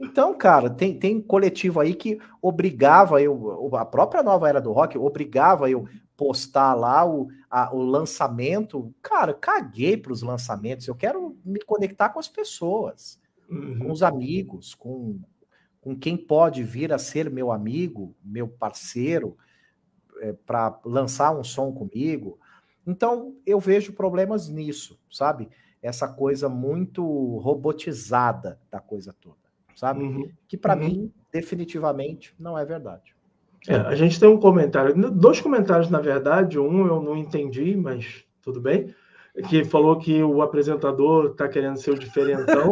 Então, cara, tem coletivo aí que obrigava eu... A própria Nova Era do Rock obrigava eu... postar lá o lançamento. Cara, caguei para os lançamentos, eu quero me conectar com as pessoas, uhum, com os amigos, com quem pode vir a ser meu amigo, meu parceiro, para lançar um som comigo. Então, eu vejo problemas nisso, sabe? Essa coisa muito robotizada da coisa toda, sabe? Uhum. Que para mim, definitivamente, não é verdade. A gente tem um comentário, 2 comentários, na verdade, um eu não entendi, mas tudo bem, que falou que o apresentador está querendo ser o diferentão.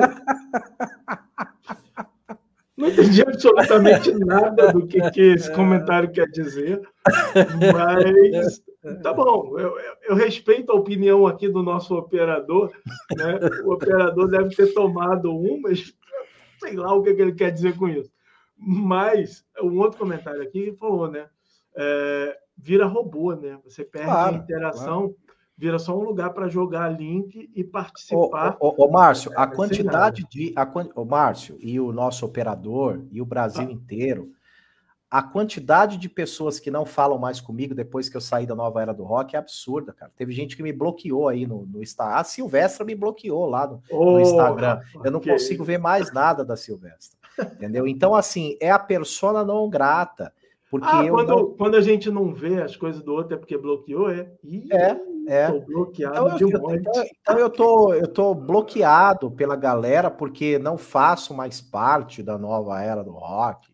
Não entendi absolutamente nada do que esse comentário quer dizer, mas tá bom, eu respeito a opinião aqui do nosso operador, né? O operador deve ter tomado um, mas sei lá o que ele quer dizer com isso. Mas um outro comentário aqui falou, né? Vira robô, né? Você perde a interação, vira só um lugar para jogar link e participar. Ô Márcio, a quantidade de... O Márcio e o nosso operador e o Brasil inteiro, a quantidade de pessoas que não falam mais comigo depois que eu saí da Nova Era do Rock é absurda, cara. Teve gente que me bloqueou aí no Instagram. A Silvestra me bloqueou lá no Instagram. Eu não consigo ver mais nada da Silvestra. Entendeu? Então, assim, é a persona não grata. Porque quando a gente não vê as coisas do outro é porque bloqueou, é? Tô bloqueado então, de um monte. Então eu tô bloqueado pela galera porque não faço mais parte da Nova Era do Rock.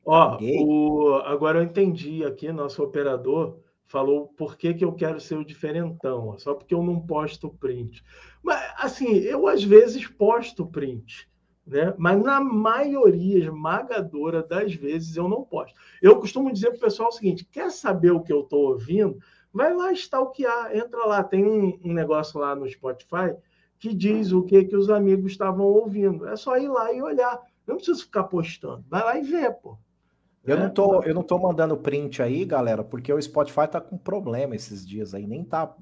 Agora eu entendi aqui, nosso operador falou por que eu quero ser o diferentão, só porque eu não posto print. Mas, assim, eu às vezes posto print, né? Mas na maioria esmagadora das vezes eu não posto. Eu costumo dizer para o pessoal o seguinte: quer saber o que eu estou ouvindo? Vai lá stalkear, entra lá. Tem um negócio lá no Spotify que diz o que os amigos estavam ouvindo. É só ir lá e olhar. Não preciso ficar postando. Vai lá e vê, pô. Eu não tô mandando print aí, galera, porque o Spotify tá com problema esses dias aí, nem tá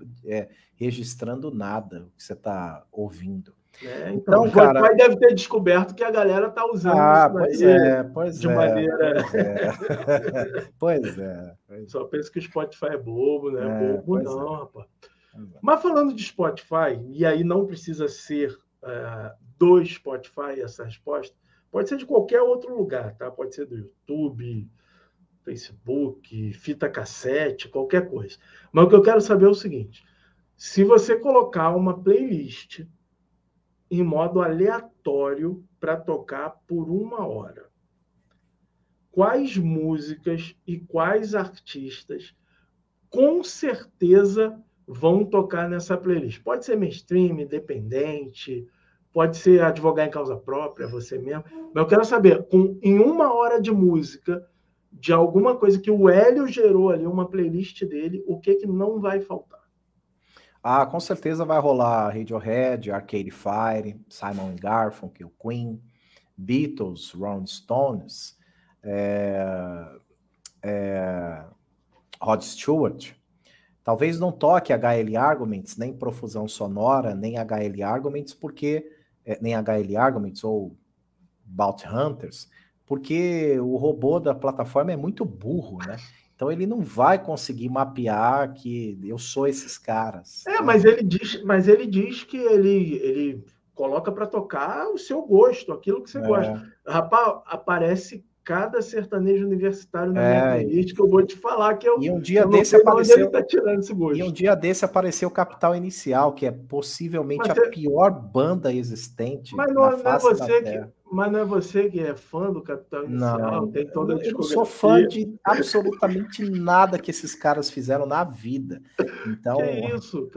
registrando nada que você tá ouvindo. Então, o cara... pai deve ter descoberto que a galera tá usando isso de maneira. Só pensa que o Spotify é bobo, né? Bobo não, rapaz. Mas falando de Spotify, e aí não precisa ser do Spotify essa resposta, pode ser de qualquer outro lugar, tá? Pode ser do YouTube, Facebook, fita cassete, qualquer coisa. Mas o que eu quero saber é o seguinte: se você colocar uma playlist em modo aleatório para tocar por 1 hora. Quais músicas e quais artistas com certeza vão tocar nessa playlist? Pode ser mainstream, independente, pode ser advogar em causa própria, você mesmo. Mas eu quero saber, em 1 hora de música, de alguma coisa que o Hélio gerou ali, uma playlist dele, o que não vai faltar? Ah, com certeza vai rolar Radiohead, Arcade Fire, Simon & Garfunkel, Queen, Beatles, Rolling Stones, Rod Stewart. Talvez não toque H.L. Arguments, nem Profusão Sonora, nem H.L. Arguments, nem H.L. Arguments ou Bounty Hunters, porque o robô da plataforma é muito burro, né? Então ele não vai conseguir mapear que eu sou esses caras. Mas ele diz que ele coloca para tocar o seu gosto, aquilo que você gosta. Rapaz, aparece cada sertanejo universitário na minha playlist, que eu vou te falar que eu... E um dia desse apareceu... Ele tá tirando esse gosto. E um dia desse apareceu Capital Inicial, que é possivelmente a pior banda existente Mas não é você que é fã do Capital Inicial? Não, tem toda a discografia. Eu não sou fã de absolutamente nada que esses caras fizeram na vida. Então, que isso?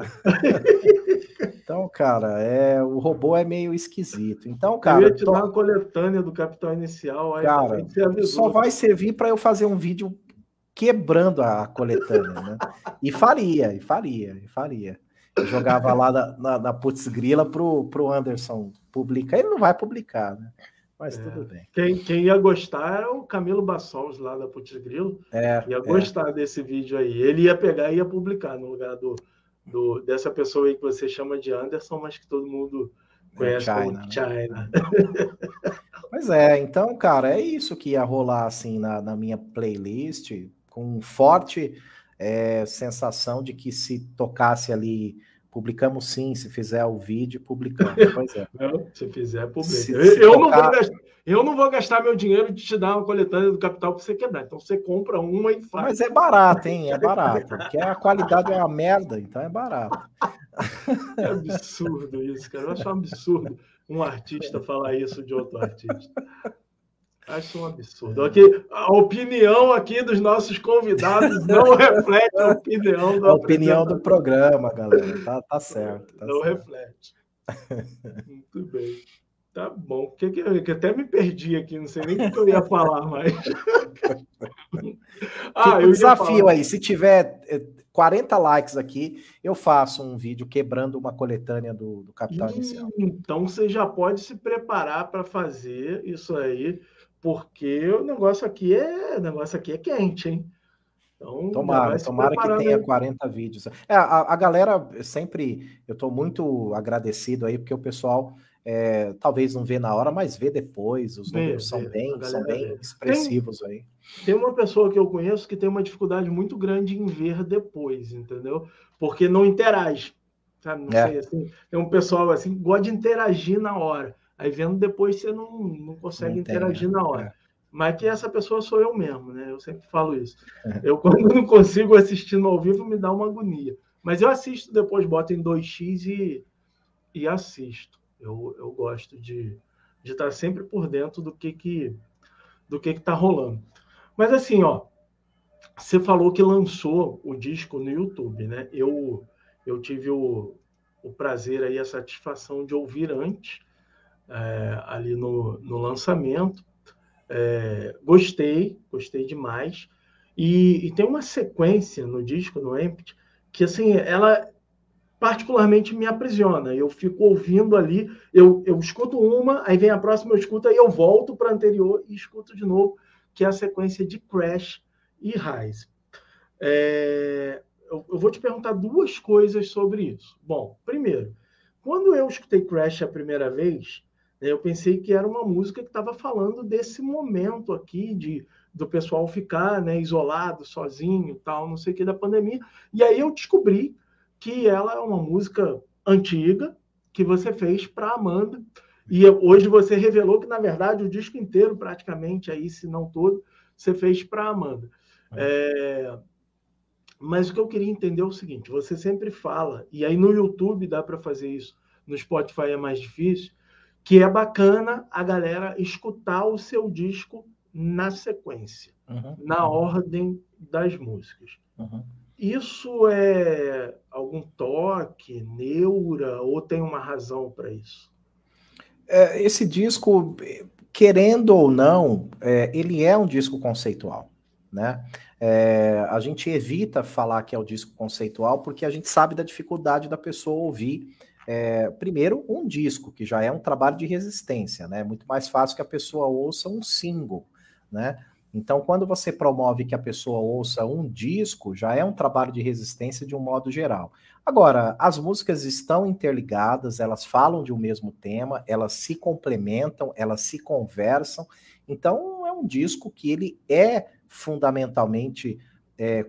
Então, cara, o robô é meio esquisito. Então, cara, eu ia te dar uma coletânea do Capital Inicial. Aí, cara, só vai servir para eu fazer um vídeo quebrando a coletânea, né? E faria. jogava lá na Putz Grilla pro Anderson publicar. Ele não vai publicar, né? Mas tudo bem. Quem ia gostar era o Camilo Bassols lá da Putz Grilla. Ia gostar desse vídeo aí. Ele ia pegar e ia publicar no lugar dessa pessoa aí que você chama de Anderson, mas que todo mundo conhece como China. Pois é, então, cara, é isso que ia rolar assim na minha playlist, com forte sensação de que se tocasse ali, publicamos sim, se fizer o vídeo, publicamos. Pois é. Se fizer, publica. Eu não vou gastar meu dinheiro de te dar uma coletânea do Capital para você quebrar. Então você compra uma e faz. Mas é barato, hein? É barato. Porque a qualidade é uma merda, então é barato. É absurdo isso, cara. Eu acho um absurdo um artista falar isso de outro artista. Acho um absurdo. Aqui, a opinião aqui dos nossos convidados não reflete a opinião do programa, galera. Tá certo. Reflete. Muito bem. Tá bom. Que até me perdi aqui, não sei nem o que eu ia falar mais. Eu desafio aí. Se tiver 40 likes aqui, eu faço um vídeo quebrando uma coletânea do Capital Inicial. Então você já pode se preparar para fazer isso aí. Porque o negócio aqui é quente, hein? Então, tomara que tenha 40 vídeos. A galera sempre... Eu estou muito agradecido aí, porque o pessoal talvez não vê na hora, mas vê depois. Os números são bem expressivos aí. Tem uma pessoa que eu conheço que tem uma dificuldade muito grande em ver depois, entendeu? Porque não interage. Sabe? Não sei, assim, tem um pessoal assim que gosta de interagir na hora. Aí vendo depois você não consegue interagir na hora. Mas que essa pessoa sou eu mesmo, né? Eu sempre falo isso. Eu, quando não consigo assistir no ao vivo, me dá uma agonia. Mas eu assisto depois, boto em 2x e assisto. Eu gosto de estar sempre por dentro do que tá rolando. Mas assim, ó, você falou que lançou o disco no YouTube, né? Eu tive o prazer aí, a satisfação de ouvir antes, ali no lançamento, gostei demais, e tem uma sequência no disco, no Empty, que assim, ela particularmente me aprisiona, eu fico ouvindo ali, eu escuto uma, aí vem a próxima, eu escuto, aí eu volto para a anterior e escuto de novo, que é a sequência de Crash e Rise. Eu vou te perguntar duas coisas sobre isso. Bom, primeiro, quando eu escutei Crash a primeira vez, eu pensei que era uma música que estava falando desse momento aqui do pessoal ficar, né, isolado, sozinho, tal, não sei o que, da pandemia. E aí eu descobri que ela é uma música antiga que você fez para a Amanda. E hoje você revelou que, na verdade, o disco inteiro, praticamente, aí, se não todo, você fez para a Amanda. Mas o que eu queria entender é o seguinte, você sempre fala, e aí no YouTube dá para fazer isso, no Spotify é mais difícil, que é bacana a galera escutar o seu disco na sequência, na ordem das músicas. Isso é algum toque, neura, ou tem uma razão para isso? Esse disco, querendo ou não, ele é um disco conceitual, né? A gente evita falar que é o disco conceitual porque a gente sabe da dificuldade da pessoa ouvir primeiro, um disco, que já é um trabalho de resistência, né? É muito mais fácil que a pessoa ouça um single, né? Então, quando você promove que a pessoa ouça um disco, já é um trabalho de resistência de um modo geral. Agora, as músicas estão interligadas, elas falam de um mesmo tema, elas se complementam, elas se conversam. Então, é um disco que ele é fundamentalmente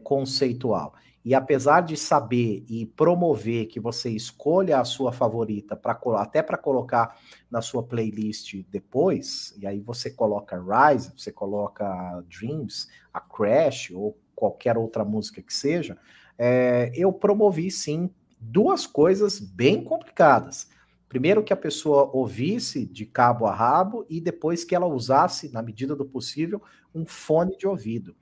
conceitual. E apesar de saber e promover que você escolha a sua favorita, até para colocar na sua playlist depois, e aí você coloca Rise, você coloca Dreams, a Crash, ou qualquer outra música que seja, eu promovi, sim, duas coisas bem complicadas. Primeiro que a pessoa ouvisse de cabo a rabo, e depois que ela usasse, na medida do possível, um fone de ouvido.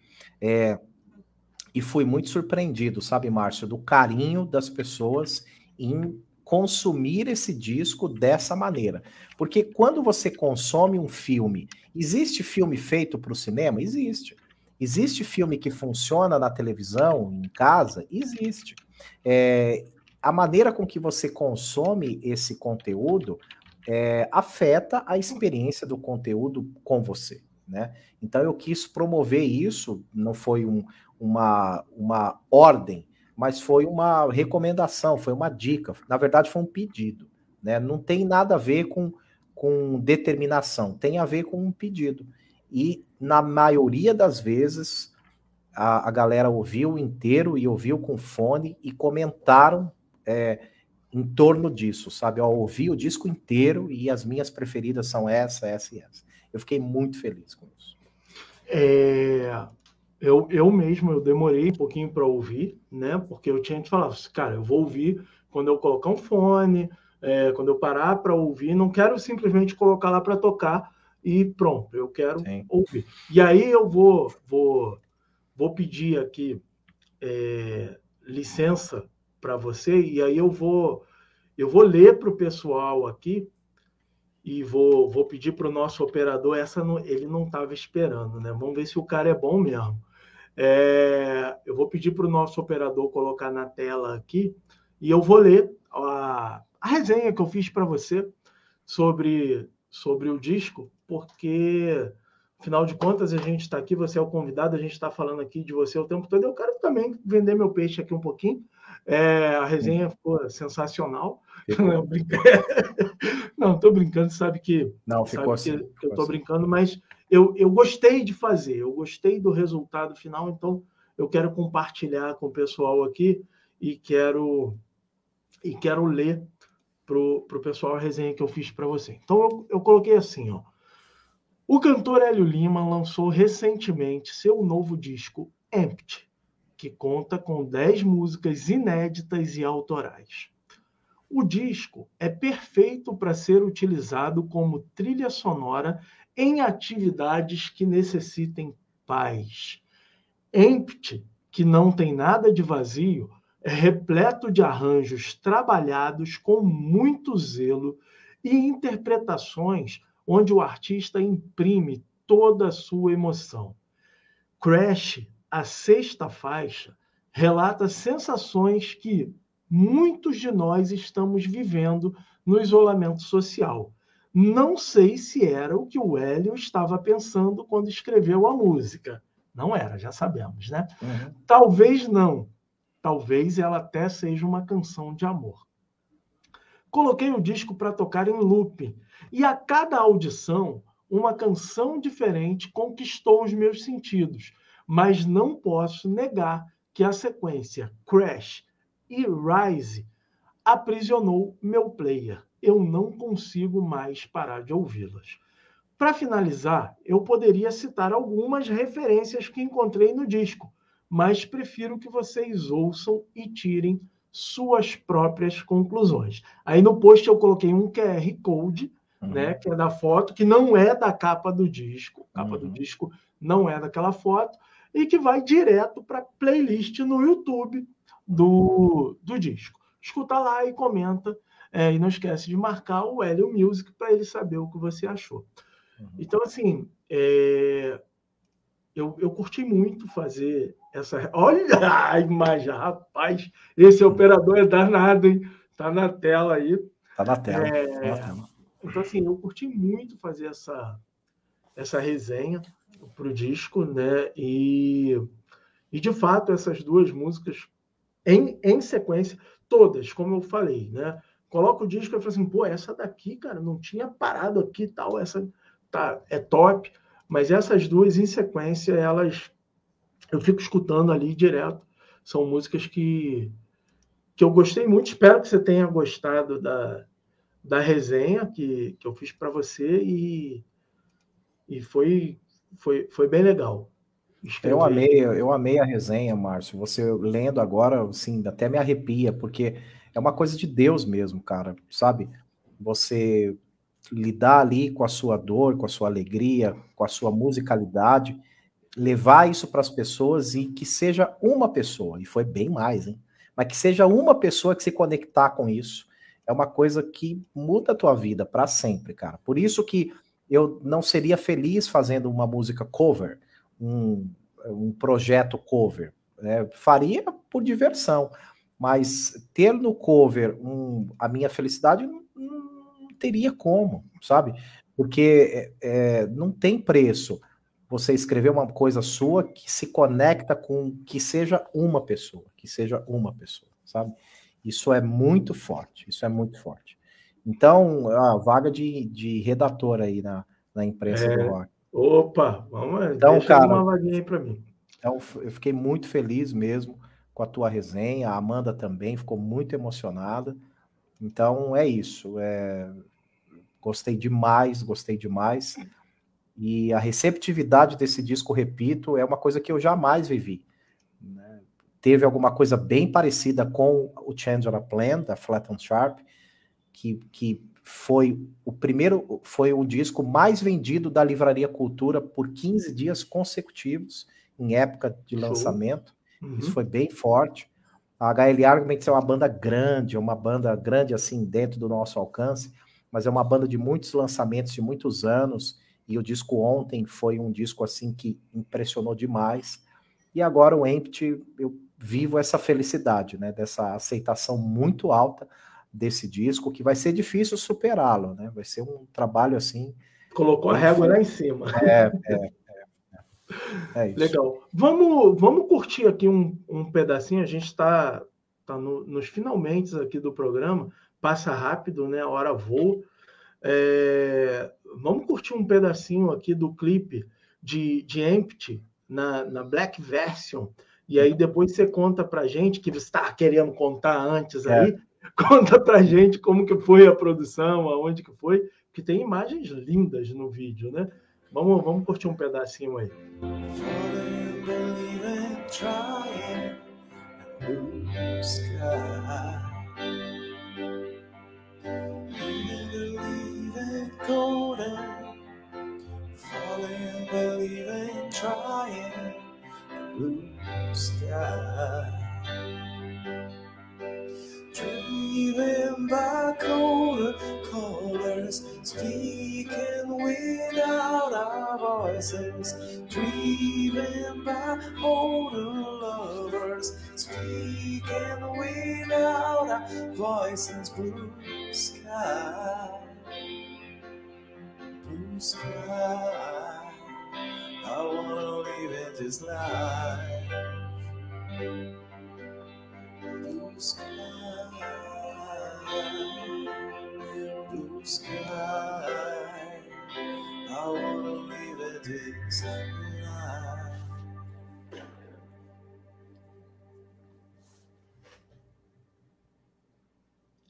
E fui muito surpreendido, sabe, Márcio, do carinho das pessoas em consumir esse disco dessa maneira. Porque quando você consome um filme, existe filme feito para o cinema? Existe. Existe filme que funciona na televisão, em casa? Existe. a maneira com que você consome esse conteúdo afeta a experiência do conteúdo com você, né? Então eu quis promover isso, não foi uma ordem, mas foi uma recomendação, foi uma dica, na verdade foi um pedido, né? Não tem nada a ver com determinação, tem a ver com um pedido. E na maioria das vezes a galera ouviu inteiro e ouviu com fone e comentaram em torno disso, sabe? Eu ouvi o disco inteiro e as minhas preferidas são essa, essa e essa. Eu fiquei muito feliz com isso. Eu mesmo demorei um pouquinho para ouvir, né? Porque eu tinha que falar, cara, eu vou ouvir quando eu colocar um fone, quando eu parar para ouvir, não quero simplesmente colocar lá para tocar e pronto, eu quero ouvir. E aí eu vou pedir aqui licença para você, e aí eu vou ler para o pessoal aqui e vou pedir para o nosso operador, ele não estava esperando, né? Vamos ver se o cara é bom mesmo. Eu vou pedir para o nosso operador colocar na tela aqui, e eu vou ler a resenha que eu fiz para você sobre o disco, porque, afinal de contas, a gente está aqui, você é o convidado, a gente está falando aqui de você o tempo todo, eu quero também vender meu peixe aqui um pouquinho. A resenha ficou sensacional. Ficou. Não, estou brincando, sabe que... Não, ficou sabe assim. Que eu estou brincando, mas eu gostei de fazer, eu gostei do resultado final, então eu quero compartilhar com o pessoal aqui e quero ler para o pessoal a resenha que eu fiz para você. Então eu coloquei assim, ó. O cantor Hélio Lima lançou recentemente seu novo disco, Empty, que conta com 10 músicas inéditas e autorais. O disco é perfeito para ser utilizado como trilha sonora em atividades que necessitem paz. Empty, que não tem nada de vazio, é repleto de arranjos trabalhados com muito zelo e interpretações onde o artista imprime toda a sua emoção. Crash, a sexta faixa, relata sensações que muitos de nós estamos vivendo no isolamento social. Não sei se era o que o Hélio estava pensando quando escreveu a música. Não era, já sabemos, né? Uhum. Talvez não. Talvez ela até seja uma canção de amor. Coloquei o disco para tocar em looping, e a cada audição, uma canção diferente conquistou os meus sentidos. Mas não posso negar que a sequência Crash e Rise aprisionou meu player. Eu não consigo mais parar de ouvi-las. Para finalizar, eu poderia citar algumas referências que encontrei no disco, mas prefiro que vocês ouçam e tirem suas próprias conclusões. Aí no post eu coloquei um QR Code, né, que é da foto, que não é da capa do disco. A capa do disco não é daquela foto, e que vai direto para a playlist no YouTube do disco. Escuta lá e comenta, e não esquece de marcar o Hélio Music para ele saber o que você achou. Então, assim, eu curti muito fazer essa... Olha a imagem, rapaz! Esse operador é danado, hein? Está na tela aí. Está na tela. Então, assim, eu curti muito fazer essa resenha para o disco, né? E, de fato, essas duas músicas em sequência, todas, como eu falei, né? Coloca o disco e fala assim, pô, essa daqui, cara, não tinha parado aqui e tal, essa tá, é top, mas essas duas em sequência, elas eu fico escutando ali direto, são músicas que eu gostei muito, espero que você tenha gostado da resenha que eu fiz para você e foi bem legal. Eu amei a resenha, Márcio. Você lendo agora, assim, até me arrepia, porque é uma coisa de Deus mesmo, cara, sabe? Você lidar ali com a sua dor, com a sua alegria, com a sua musicalidade, levar isso para as pessoas e que seja uma pessoa, e foi bem mais, hein? Mas que seja uma pessoa que se conectar com isso, é uma coisa que muda a tua vida para sempre, cara. Por isso que eu não seria feliz fazendo uma música cover, um projeto cover, né? Faria por diversão, mas ter no cover a minha felicidade não teria como, sabe? Porque não tem preço você escrever uma coisa sua que se conecta com que seja uma pessoa, sabe? Isso é muito forte, Então, a vaga de redator aí na imprensa do rock. Opa, vamos então, cara, uma vaguinha aí para mim. Então, eu fiquei muito feliz mesmo com a tua resenha, a Amanda também ficou muito emocionada. Então, é isso. Gostei demais. E a receptividade desse disco, repito, é uma coisa que eu jamais vivi. Né? Teve alguma coisa bem parecida com o Change on a Plan, da Flat'n Sharp, que foi o disco mais vendido da Livraria Cultura por 15 dias consecutivos, em época de lançamento. Uhum. Isso foi bem forte. A H.L. Arguments é uma banda grande assim dentro do nosso alcance, mas é uma banda de muitos lançamentos, de muitos anos, e o disco ontem foi um disco assim que impressionou demais. E agora o Empty, eu vivo essa felicidade, né, dessa aceitação muito alta desse disco, que vai ser difícil superá-lo, né? Vai ser um trabalho assim... Colocou a régua lá em cima. É isso. Legal. Vamos curtir aqui um pedacinho, a gente está nos finalmente aqui do programa, passa rápido, né? A hora voa. Vamos curtir um pedacinho aqui do clipe de Empty, na Black Version, e aí depois você conta pra gente, que você está querendo contar antes aí, conta pra gente como que foi a produção, aonde que foi, porque tem imagens lindas no vídeo, né? Vamos curtir um pedacinho aí. Driven by colder colors, speaking without our voices. Driven by older lovers, speaking without our voices. Blue sky, I wanna live in this life. Blue sky. Blue sky, I wanna live it this life.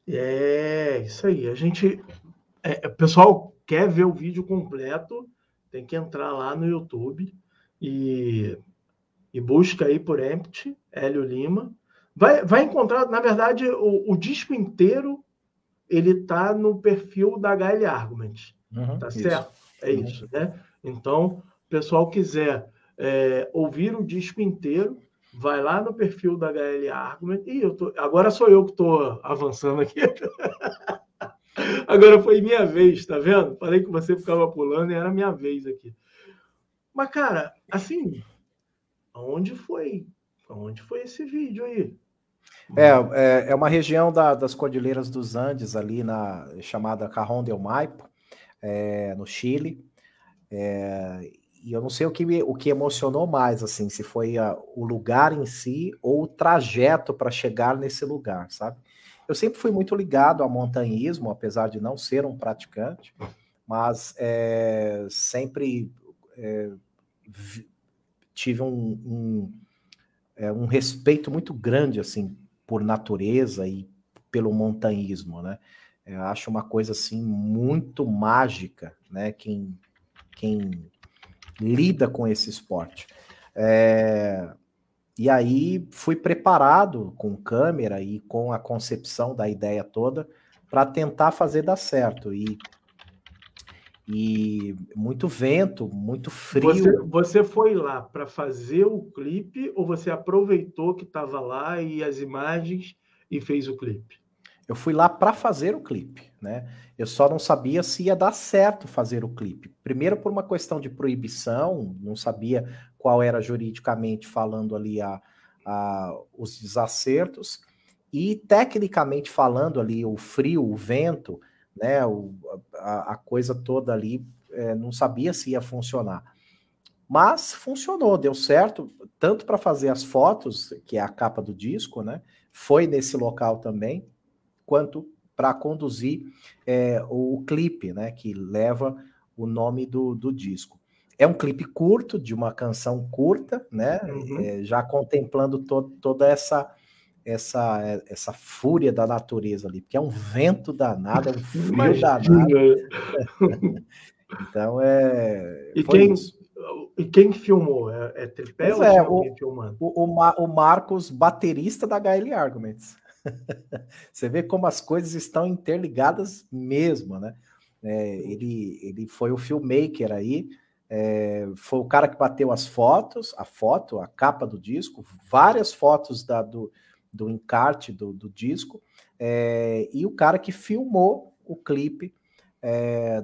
É isso aí, a gente, o pessoal quer ver o vídeo completo, tem que entrar lá no YouTube e busca aí por Empty, Hélio Lima. Vai encontrar, na verdade, o disco inteiro, ele tá no perfil da H.L. Arguments, tá certo? Isso. É isso, né? Então, o pessoal quiser ouvir o disco inteiro, vai lá no perfil da H.L. Arguments, e agora sou eu que estou avançando aqui. Agora foi minha vez, tá vendo? Falei que você ficava pulando e era minha vez aqui. Mas, cara, assim, onde foi esse vídeo aí? É uma região das Cordilheiras dos Andes, ali chamada Cajón del Maipo, no Chile. E eu não sei o que emocionou mais, assim, se foi o lugar em si ou o trajeto para chegar nesse lugar, sabe? Eu sempre fui muito ligado ao montanhismo, apesar de não ser um praticante, mas sempre tive um respeito muito grande, assim, por natureza e pelo montanhismo, né? Eu acho uma coisa, assim, muito mágica, né? Quem lida com esse esporte. E aí fui preparado com câmera e com a concepção da ideia toda para tentar fazer dar certo, e muito vento, muito frio. Você foi lá para fazer o clipe ou você aproveitou que estava lá e as imagens e fez o clipe? Eu fui lá para fazer o clipe, né? Eu só não sabia se ia dar certo fazer o clipe. Primeiro por uma questão de proibição, não sabia qual era juridicamente falando ali os desacertos, E, tecnicamente falando ali, o frio, o vento, né, a coisa toda ali, não sabia se ia funcionar. Mas funcionou, deu certo, tanto para fazer as fotos, que é a capa do disco, né, foi nesse local também, quanto para conduzir o clipe, né, que leva o nome do disco. É um clipe curto, de uma canção curta, né, uhum. Já contemplando toda essa fúria da natureza ali, porque é um vento danado, é um frio danado. Então E quem filmou? É tripé ou alguém filmando? O Marcos, baterista da H.L. Arguments. Você vê como as coisas estão interligadas mesmo, né? Ele foi o filmmaker aí, foi o cara que bateu as fotos, a capa do disco, várias fotos do encarte do disco, e o cara que filmou o clipe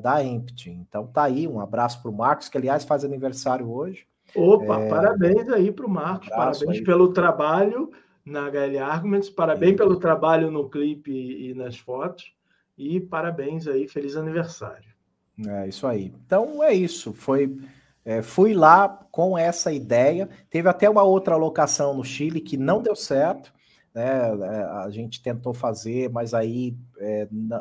da Empty. Então tá aí, um abraço para o Marcos, que aliás faz aniversário hoje. Opa, parabéns aí para o Marcos, parabéns pelo trabalho na H.L. Arguments, parabéns pelo trabalho no clipe e nas fotos, e parabéns aí, feliz aniversário. É isso aí. Então é isso, fui lá com essa ideia. Teve até uma outra locação no Chile que não deu certo, né? A gente tentou fazer, mas aí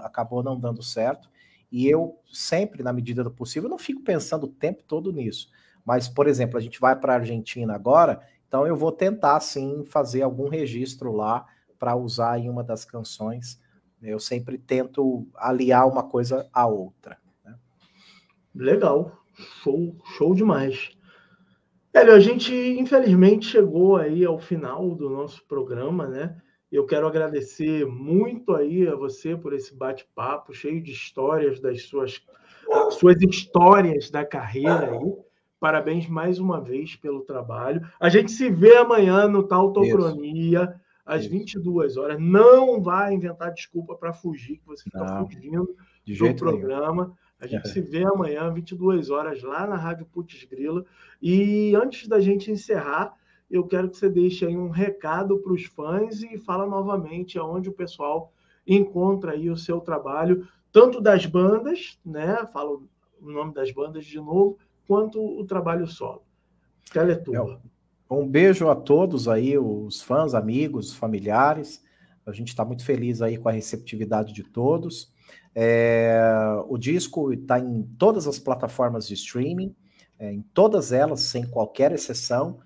acabou não dando certo. E eu sempre, na medida do possível, não fico pensando o tempo todo nisso. Mas, por exemplo, a gente vai para a Argentina agora, então eu vou tentar, sim, fazer algum registro lá para usar em uma das canções. Eu sempre tento aliar uma coisa à outra, né? Legal. Show demais. Hélio, a gente infelizmente chegou aí ao final do nosso programa, né? Eu quero agradecer muito aí a você por esse bate-papo cheio de histórias das suas histórias da carreira aí. Parabéns mais uma vez pelo trabalho. A gente se vê amanhã no Tautocronia, às 22 horas. Não vai inventar desculpa para fugir, que você fica fugindo do programa. Nenhum. A gente se vê amanhã, 22 horas, lá na Rádio Putz Grilla. E antes da gente encerrar, eu quero que você deixe aí um recado para os fãs e fala novamente aonde o pessoal encontra aí o seu trabalho, tanto das bandas, né? Fala o nome das bandas de novo, quanto o trabalho solo. Teletuba. Um beijo a todos aí, os fãs, amigos, familiares. A gente está muito feliz aí com a receptividade de todos. O disco está em todas as plataformas de streaming, em todas elas, sem qualquer exceção,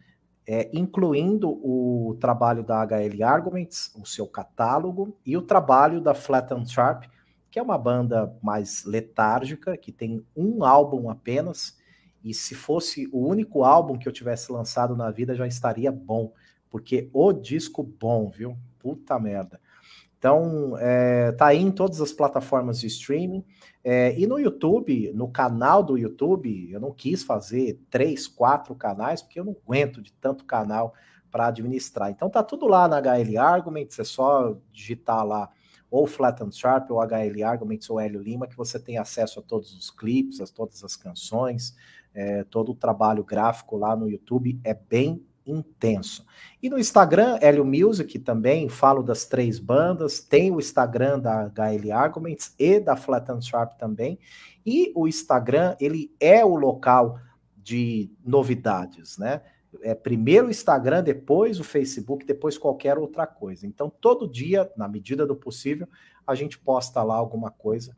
incluindo o trabalho da H.L. Arguments, o seu catálogo, e o trabalho da Flat'n Sharp, que é uma banda mais letárgica, que tem um álbum apenas, e se fosse o único álbum que eu tivesse lançado na vida, já estaria bom, porque o disco bom, viu? Puta merda. Então, tá aí em todas as plataformas de streaming, e no YouTube, no canal do YouTube, eu não quis fazer 3, 4 canais, porque eu não aguento de tanto canal para administrar. Então tá tudo lá na H.L. Arguments, é só digitar lá ou Flat'n Sharp, ou H.L. Arguments, ou Hélio Lima, que você tem acesso a todos os clipes, a todas as canções, todo o trabalho gráfico lá no YouTube é bem intenso. E no Instagram, Hélio Music, também falo das 3 bandas, tem o Instagram da H.L. Arguments e da Flat'n Sharp também, e o Instagram, ele é o local de novidades, né? Primeiro o Instagram, depois o Facebook, depois qualquer outra coisa. Então, todo dia, na medida do possível, a gente posta lá alguma coisa,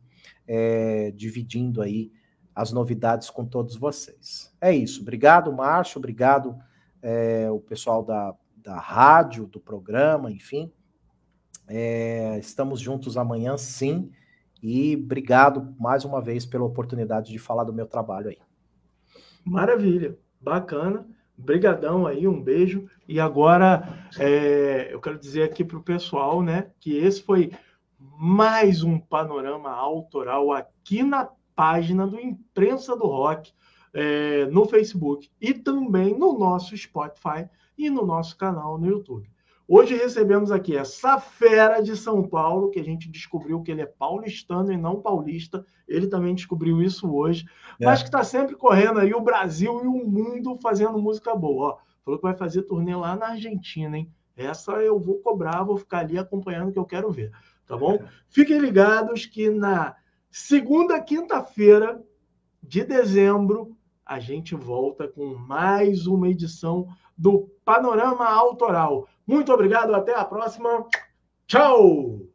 dividindo aí as novidades com todos vocês. É isso. Obrigado, Márcio, obrigado o pessoal da rádio, do programa, enfim. Estamos juntos amanhã, sim. E obrigado mais uma vez pela oportunidade de falar do meu trabalho aí. Maravilha, bacana. Brigadão aí, um beijo. E agora eu quero dizer aqui para o pessoal, né, que esse foi mais um Panorama Autoral aqui na página do Imprensa do Rock. No Facebook e também no nosso Spotify e no nosso canal no YouTube. Hoje recebemos aqui essa fera de São Paulo, que a gente descobriu que ele é paulistano e não paulista, ele também descobriu isso hoje, mas que está sempre correndo aí o Brasil e o mundo fazendo música boa. Ó, falou que vai fazer turnê lá na Argentina, hein? Essa eu vou cobrar, vou ficar ali acompanhando, que eu quero ver, tá bom? Fiquem ligados que na segunda, quinta-feira de dezembro, a gente volta com mais uma edição do Panorama Autoral. Muito obrigado, até a próxima. Tchau!